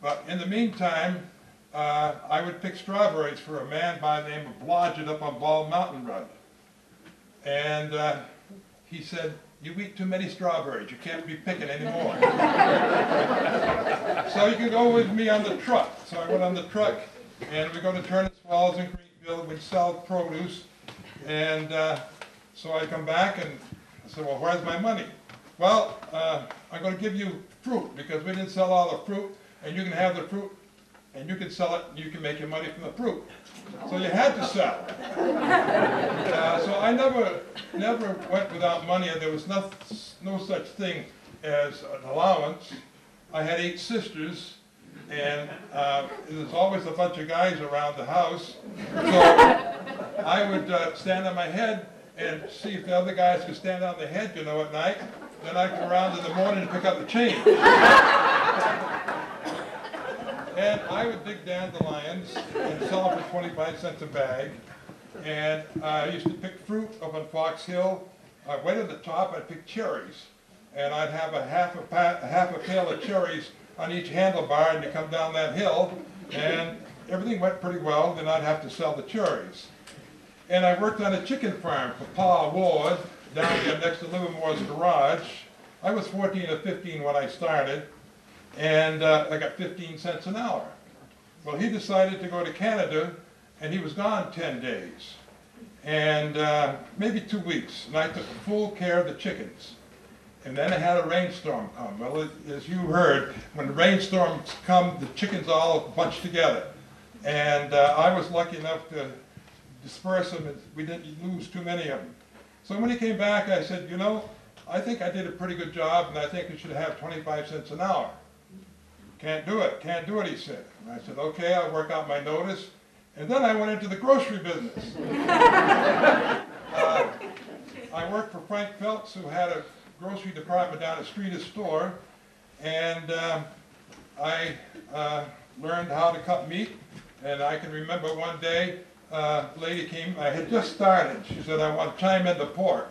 But in the meantime, uh, I would pick strawberries for a man by the name of Blodgett up on Ball Mountain Road. And uh, he said, "You eat too many strawberries. You can't be picking anymore." So you could go with me on the truck. So I went on the truck, and we go to Turner's Falls in Greenfield. We'd sell produce. And uh, so I come back, and I said, "Well, where's my money?" "Well, uh, I'm going to give you fruit, because we didn't sell all the fruit, and you can have the fruit and you can sell it, and you can make your money from the fruit. So you had to sell. Uh, so I never, never went without money, and there was no, no such thing as an allowance. I had eight sisters, and uh, there's always a bunch of guys around the house. So I would uh, stand on my head and see if the other guys could stand on their head, you know, at night. Then I'd come around in the morning and pick up the change. And I would dig dandelions and sell them for twenty-five cents a bag. And uh, I used to pick fruit up on Fox Hill. I went to the top, I'd pick cherries. And I'd have a half a, pa a half a pail of cherries on each handlebar, and you come down that hill. And everything went pretty well, then I'd have to sell the cherries. And I worked on a chicken farm for Pa Ward, down there next to Livermore's garage. I was fourteen or fifteen when I started, and uh, I got fifteen cents an hour. Well, he decided to go to Canada, and he was gone ten days, and uh, maybe two weeks, and I took full care of the chickens. And then I had a rainstorm come. Well, it, as you heard, when rainstorms come, the chickens all bunch together. And uh, I was lucky enough to disperse them, and we didn't lose too many of them. So when he came back, I said, you know, I think I did a pretty good job, and I think we should have twenty-five cents an hour. Can't do it, can't do it, he said. And I said, okay, I'll work out my notice. And then I went into the grocery business. uh, I worked for Frank Phelps, who had a grocery department down the street, a store, and uh, I uh, learned how to cut meat. And I can remember one day, Uh, lady came, I had just started. She said, I want to chime in the pork.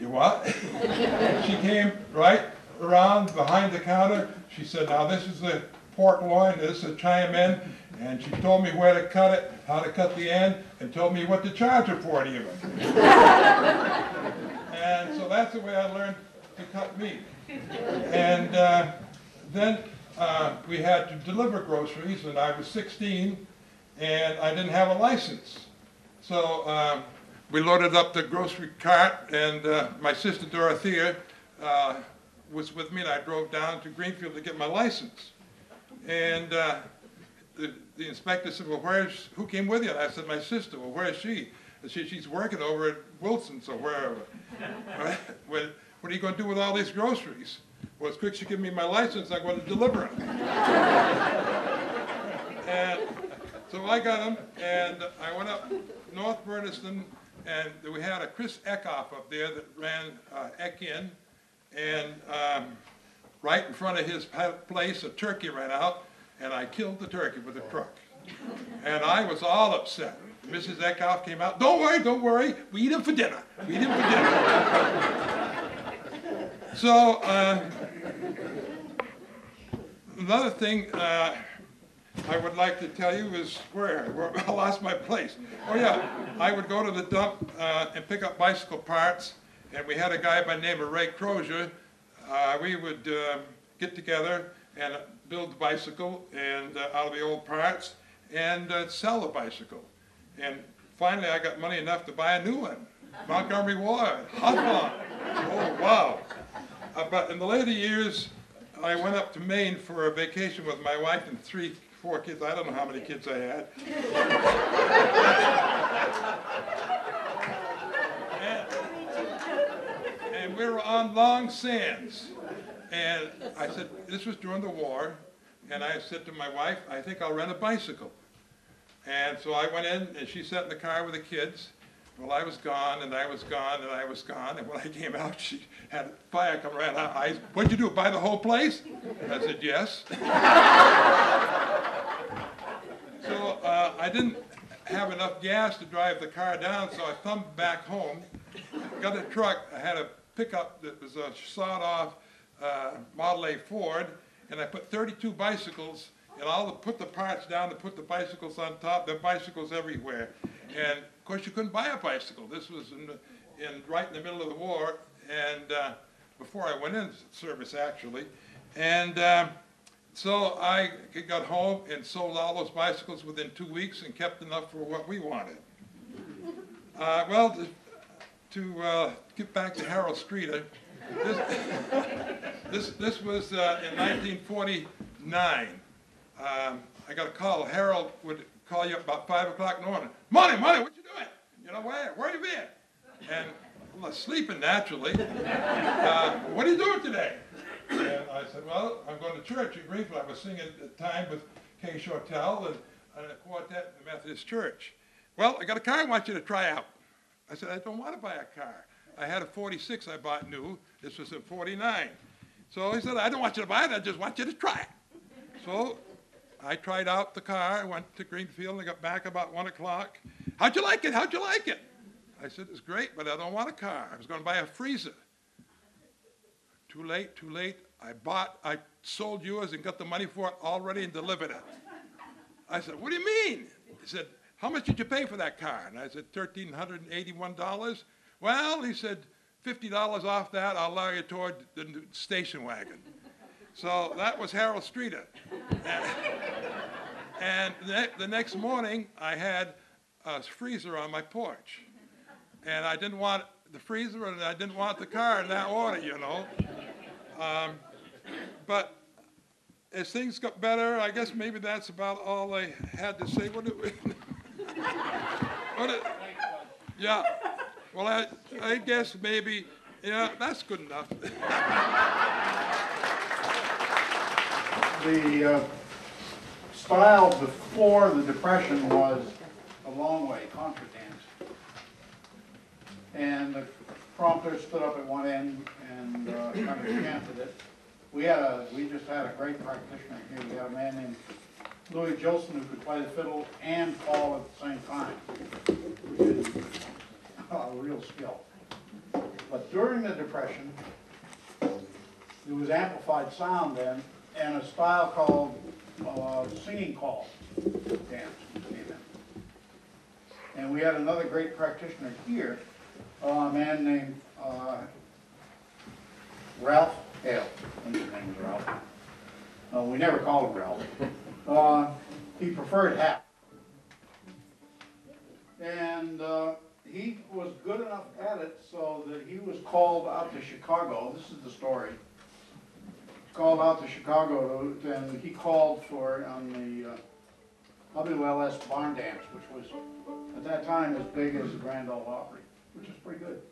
You what? She came right around behind the counter. She said, now this is the pork loin, this is a chime in. And she told me where to cut it, how to cut the end, and told me what to charge her for it even. And so that's the way I learned to cut meat. And uh, then uh, we had to deliver groceries, and I was sixteen. And I didn't have a license. So uh, we loaded up the grocery cart, and uh, my sister Dorothea uh, was with me, and I drove down to Greenfield to get my license. And uh, the, the inspector said, well, where's, who came with you? And I said, my sister. Well, where is she? And she she's working over at Wilson's or wherever. Well, what are you going to do with all these groceries? Well, as quick as you give me my license, I'm going to deliver them. And so I got them, and I went up North Bernardston, and we had a Chris Eckhoff up there that ran uh, Eck Inn, and um, right in front of his place, a turkey ran out, and I killed the turkey with a crook. And I was all upset. Missus Eckhoff came out, don't worry, don't worry, we eat him for dinner. We eat him for dinner. So, uh, another thing, uh, I would like to tell you is where, where I lost my place. Oh yeah, I would go to the dump uh, and pick up bicycle parts, and we had a guy by the name of Ray Crozier. Uh, we would uh, get together and build the bicycle and uh, out of the old parts and uh, sell the bicycle. And finally I got money enough to buy a new one. Montgomery Ward, hot one. Oh wow. Uh, but in the later years, I went up to Maine for a vacation with my wife and three Four kids. I don't know how many kids I had. and, and we were on Long Sands. And I said, this was during the war. And I said to my wife, I think I'll rent a bicycle. And so I went in, and she sat in the car with the kids. Well, I was gone, and I was gone, and I was gone. And when I came out, she had a fire come right out of her eyes. What'd you do, buy the whole place? I said, yes. So uh, I didn't have enough gas to drive the car down, so I thumbed back home, got a truck. I had a pickup that was a sawed-off uh, Model A Ford, and I put thirty-two bicycles, and I'll put the parts down to put the bicycles on top. There are bicycles everywhere. And of course, you couldn't buy a bicycle. This was in, in right in the middle of the war, and uh, before I went into service, actually. And uh, so I got home and sold all those bicycles within two weeks and kept enough for what we wanted. Uh, well, to, to uh, get back to Harold Streeter, this, this, this was uh, in nineteen forty-nine. um, I got a call. Harold would call you up about five o'clock in the morning. Money, money, what you doing? You know, where, where you been? And well, sleeping naturally. Uh, what are you doing today? And I said, well, I'm going to church in Greenfield. I was singing at the time with Kay Shortell and a quartet in the Methodist Church. Well, I got a car I want you to try out. I said, I don't want to buy a car. I had a forty-six I bought new. This was in forty-nine. So he said, I don't want you to buy it. I just want you to try it. So I tried out the car. I went to Greenfield and I got back about one o'clock. How'd you like it? How'd you like it? I said, it's great, but I don't want a car. I was going to buy a freezer. Too late, too late. I bought, I sold yours and got the money for it already and delivered it. I said, what do you mean? He said, how much did you pay for that car? And I said, one thousand three hundred eighty-one dollars. Well, he said, fifty dollars off that, I'll allow you toward the station wagon. So that was Harold Streeter. And the, the next morning, I had a freezer on my porch. And I didn't want the freezer, and I didn't want the car in that order, you know. Um, but as things got better, I guess maybe that's about all I had to say. What did we What it, yeah, well, I, I guess maybe, yeah, that's good enough. The uh, style before the Depression was a long way, contra dance. And the prompter stood up at one end and uh, kind of chanted it. We, had a, we just had a great practitioner here. We had a man named Louis Gilson, who could play the fiddle and fall at the same time, which is a real skill. But during the Depression, there was amplified sound then, and a style called uh, singing call dance came in. And we had another great practitioner here, uh, a man named uh, Ralph Hale. I think his name was Ralph. Uh, we never called him Ralph. Uh, he preferred hat. And uh, he was good enough at it so that he was called out to Chicago. This is the story. Called out to Chicago, to, and he called for on the uh, W L S Barn Dance, which was at that time as big as the Grand Ole Opry, which is pretty good.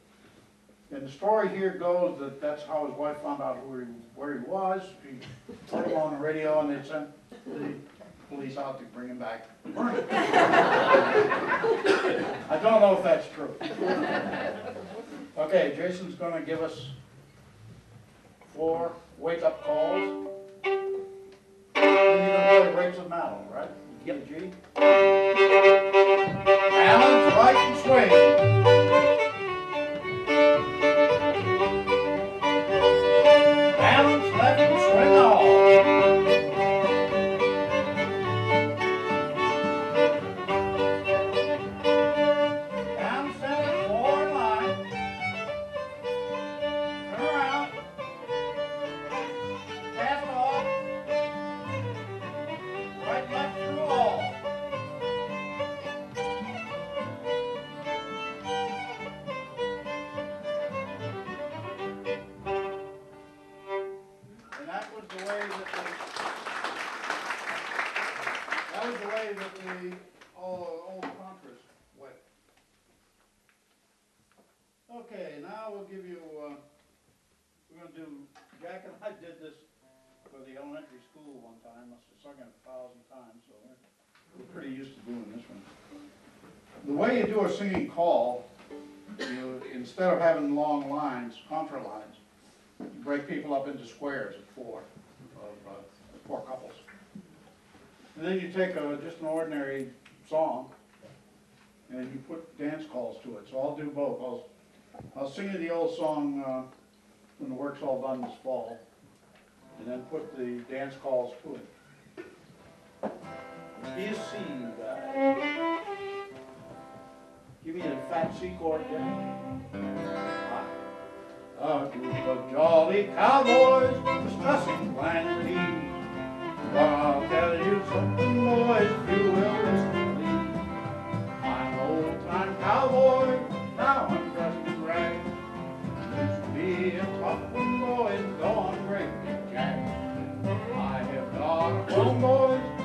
And the story here goes that that's how his wife found out who he, where he was. He put him on the radio, and they sent the police out to bring him back. I don't know if that's true. Okay, Jason's going to give us four wake-up calls. And you're going to play Rates of Mallow, right? Yep. G. Balance, right, and swing. A singing call, you, instead of having long lines, contra lines, you break people up into squares of four, of uh, four couples. And then you take a, just an ordinary song and you put dance calls to it. So I'll do both. I'll, I'll sing you the old song uh, when the work's all done this fall, and then put the dance calls to it. You see that. Give me a fat C chord there. Ah. A group of jolly cowboys discussing plan B. Well, I'll tell you something, boys, you will listen to me. I'm an old-time cowboy, now I'm dressed in rags. Used to be a tough one, boys, gone great big Jack. I have got a home, boys.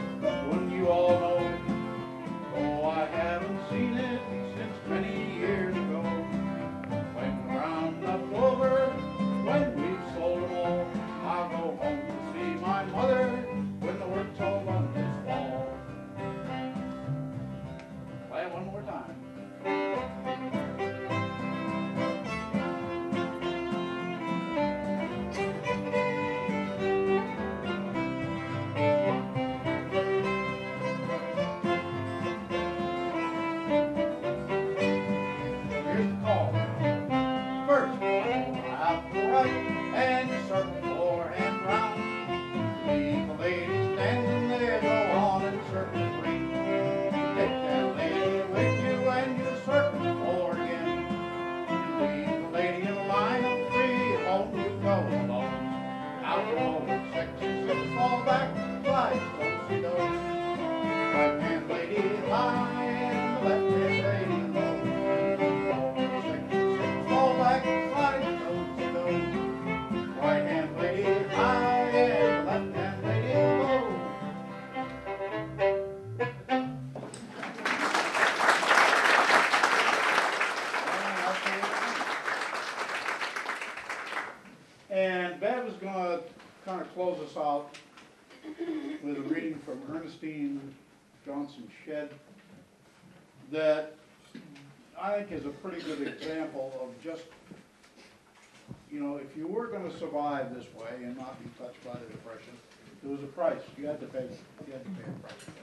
out with a reading from Ernestine Johnson Shedd that I think is a pretty good example of just, you know, if you were going to survive this way and not be touched by the Depression, there was a price. You had to pay, you had to pay a price for it.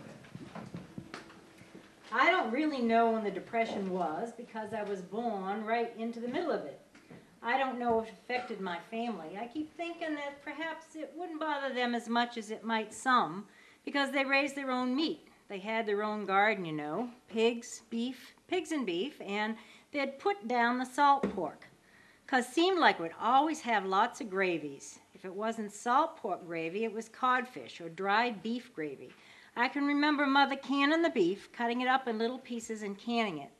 I don't really know when the Depression was because I was born right into the middle of it. I don't know if it affected my family. I keep thinking that perhaps it wouldn't bother them as much as it might some because they raised their own meat. They had their own garden, you know, pigs, beef, pigs and beef, and they'd put down the salt pork because it seemed like we'd always have lots of gravies. If it wasn't salt pork gravy, it was codfish or dried beef gravy. I can remember Mother canning the beef, cutting it up in little pieces and canning it.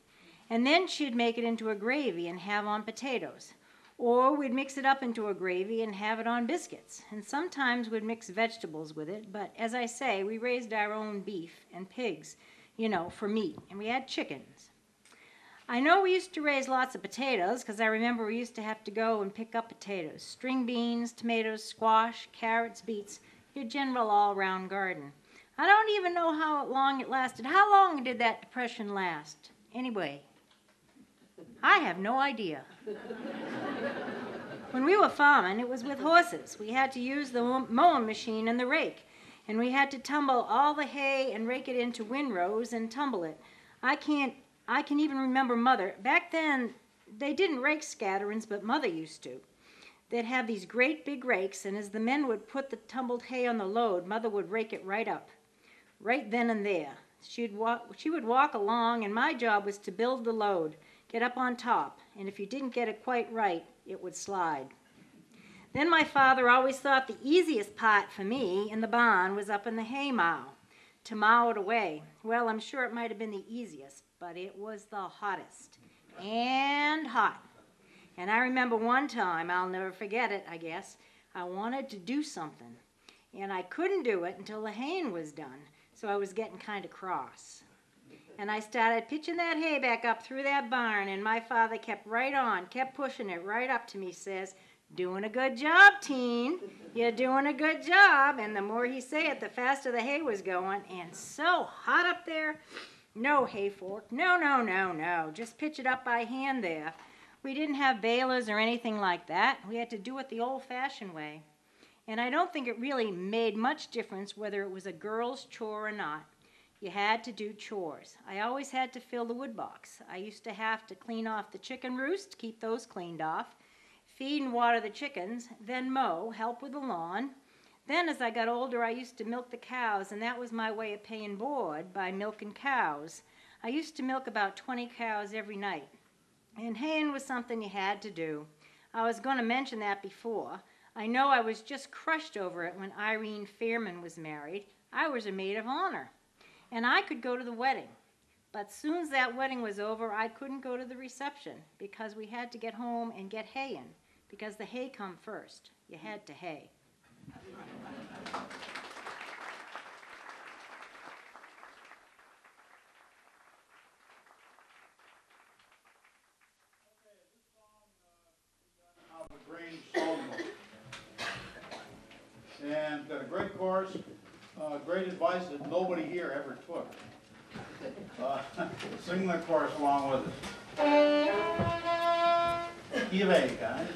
And then she'd make it into a gravy and have on potatoes. Or we'd mix it up into a gravy and have it on biscuits. And sometimes we'd mix vegetables with it, but as I say, we raised our own beef and pigs, you know, for meat, and we had chickens. I know we used to raise lots of potatoes, because I remember we used to have to go and pick up potatoes, string beans, tomatoes, squash, carrots, beets, your general all-round garden. I don't even know how long it lasted. How long did that Depression last, anyway? I have no idea. When we were farming, it was with horses. We had to use the mowing machine and the rake, and we had to tumble all the hay and rake it into windrows and tumble it. I can't, I can even remember Mother. Back then, they didn't rake scatterings, but Mother used to. They'd have these great big rakes, and as the men would put the tumbled hay on the load, Mother would rake it right up, right then and there. She'd walk, she would walk along, and my job was to build the load, get up on top, and if you didn't get it quite right, it would slide. Then my father always thought the easiest part for me in the barn was up in the hay mow, to mow it away. Well, I'm sure it might have been the easiest, but it was the hottest, and hot. And I remember one time, I'll never forget it, I guess, I wanted to do something, and I couldn't do it until the haying was done, so I was getting kind of cross. And I started pitching that hay back up through that barn, and my father kept right on, kept pushing it right up to me, says, "Doing a good job, teen. You're doing a good job." And the more he said it, the faster the hay was going, and so hot up there. No hay fork. No, no, no, no. Just pitch it up by hand there. We didn't have balers or anything like that. We had to do it the old-fashioned way. And I don't think it really made much difference whether it was a girl's chore or not. You had to do chores. I always had to fill the wood box. I used to have to clean off the chicken roost, keep those cleaned off, feed and water the chickens, then mow, help with the lawn. Then as I got older, I used to milk the cows, and that was my way of paying board by milking cows. I used to milk about twenty cows every night. And haying was something you had to do. I was going to mention that before. I know I was just crushed over it when Irene Fairman was married. I was a maid of honor. And I could go to the wedding, but soon as that wedding was over, I couldn't go to the reception because we had to get home and get hay in, because the hay come first. You had to hay. And got a great course. Uh, great advice that nobody here ever took. Uh, sing the chorus along with us. Give A, guys.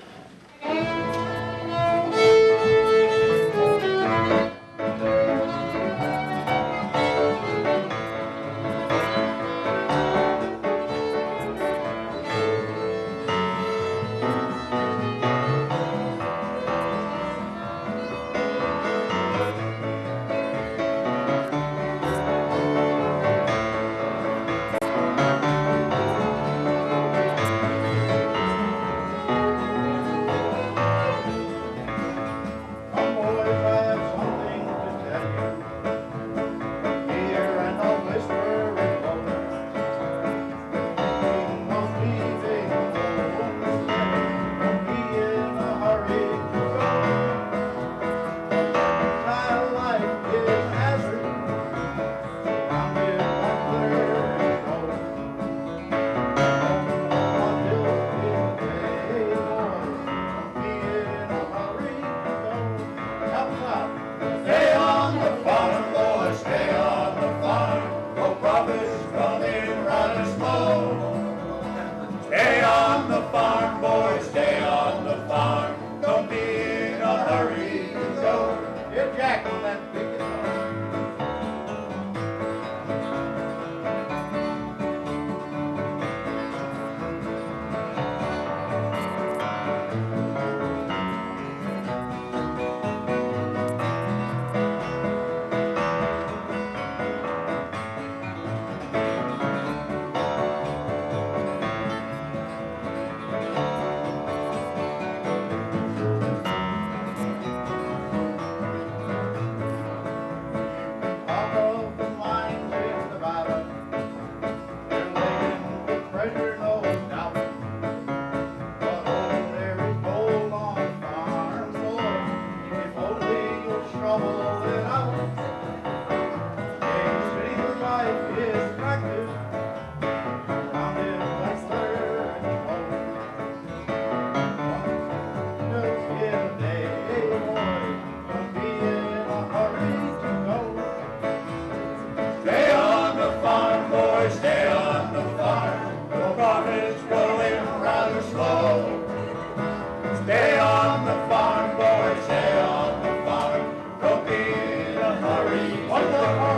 One more.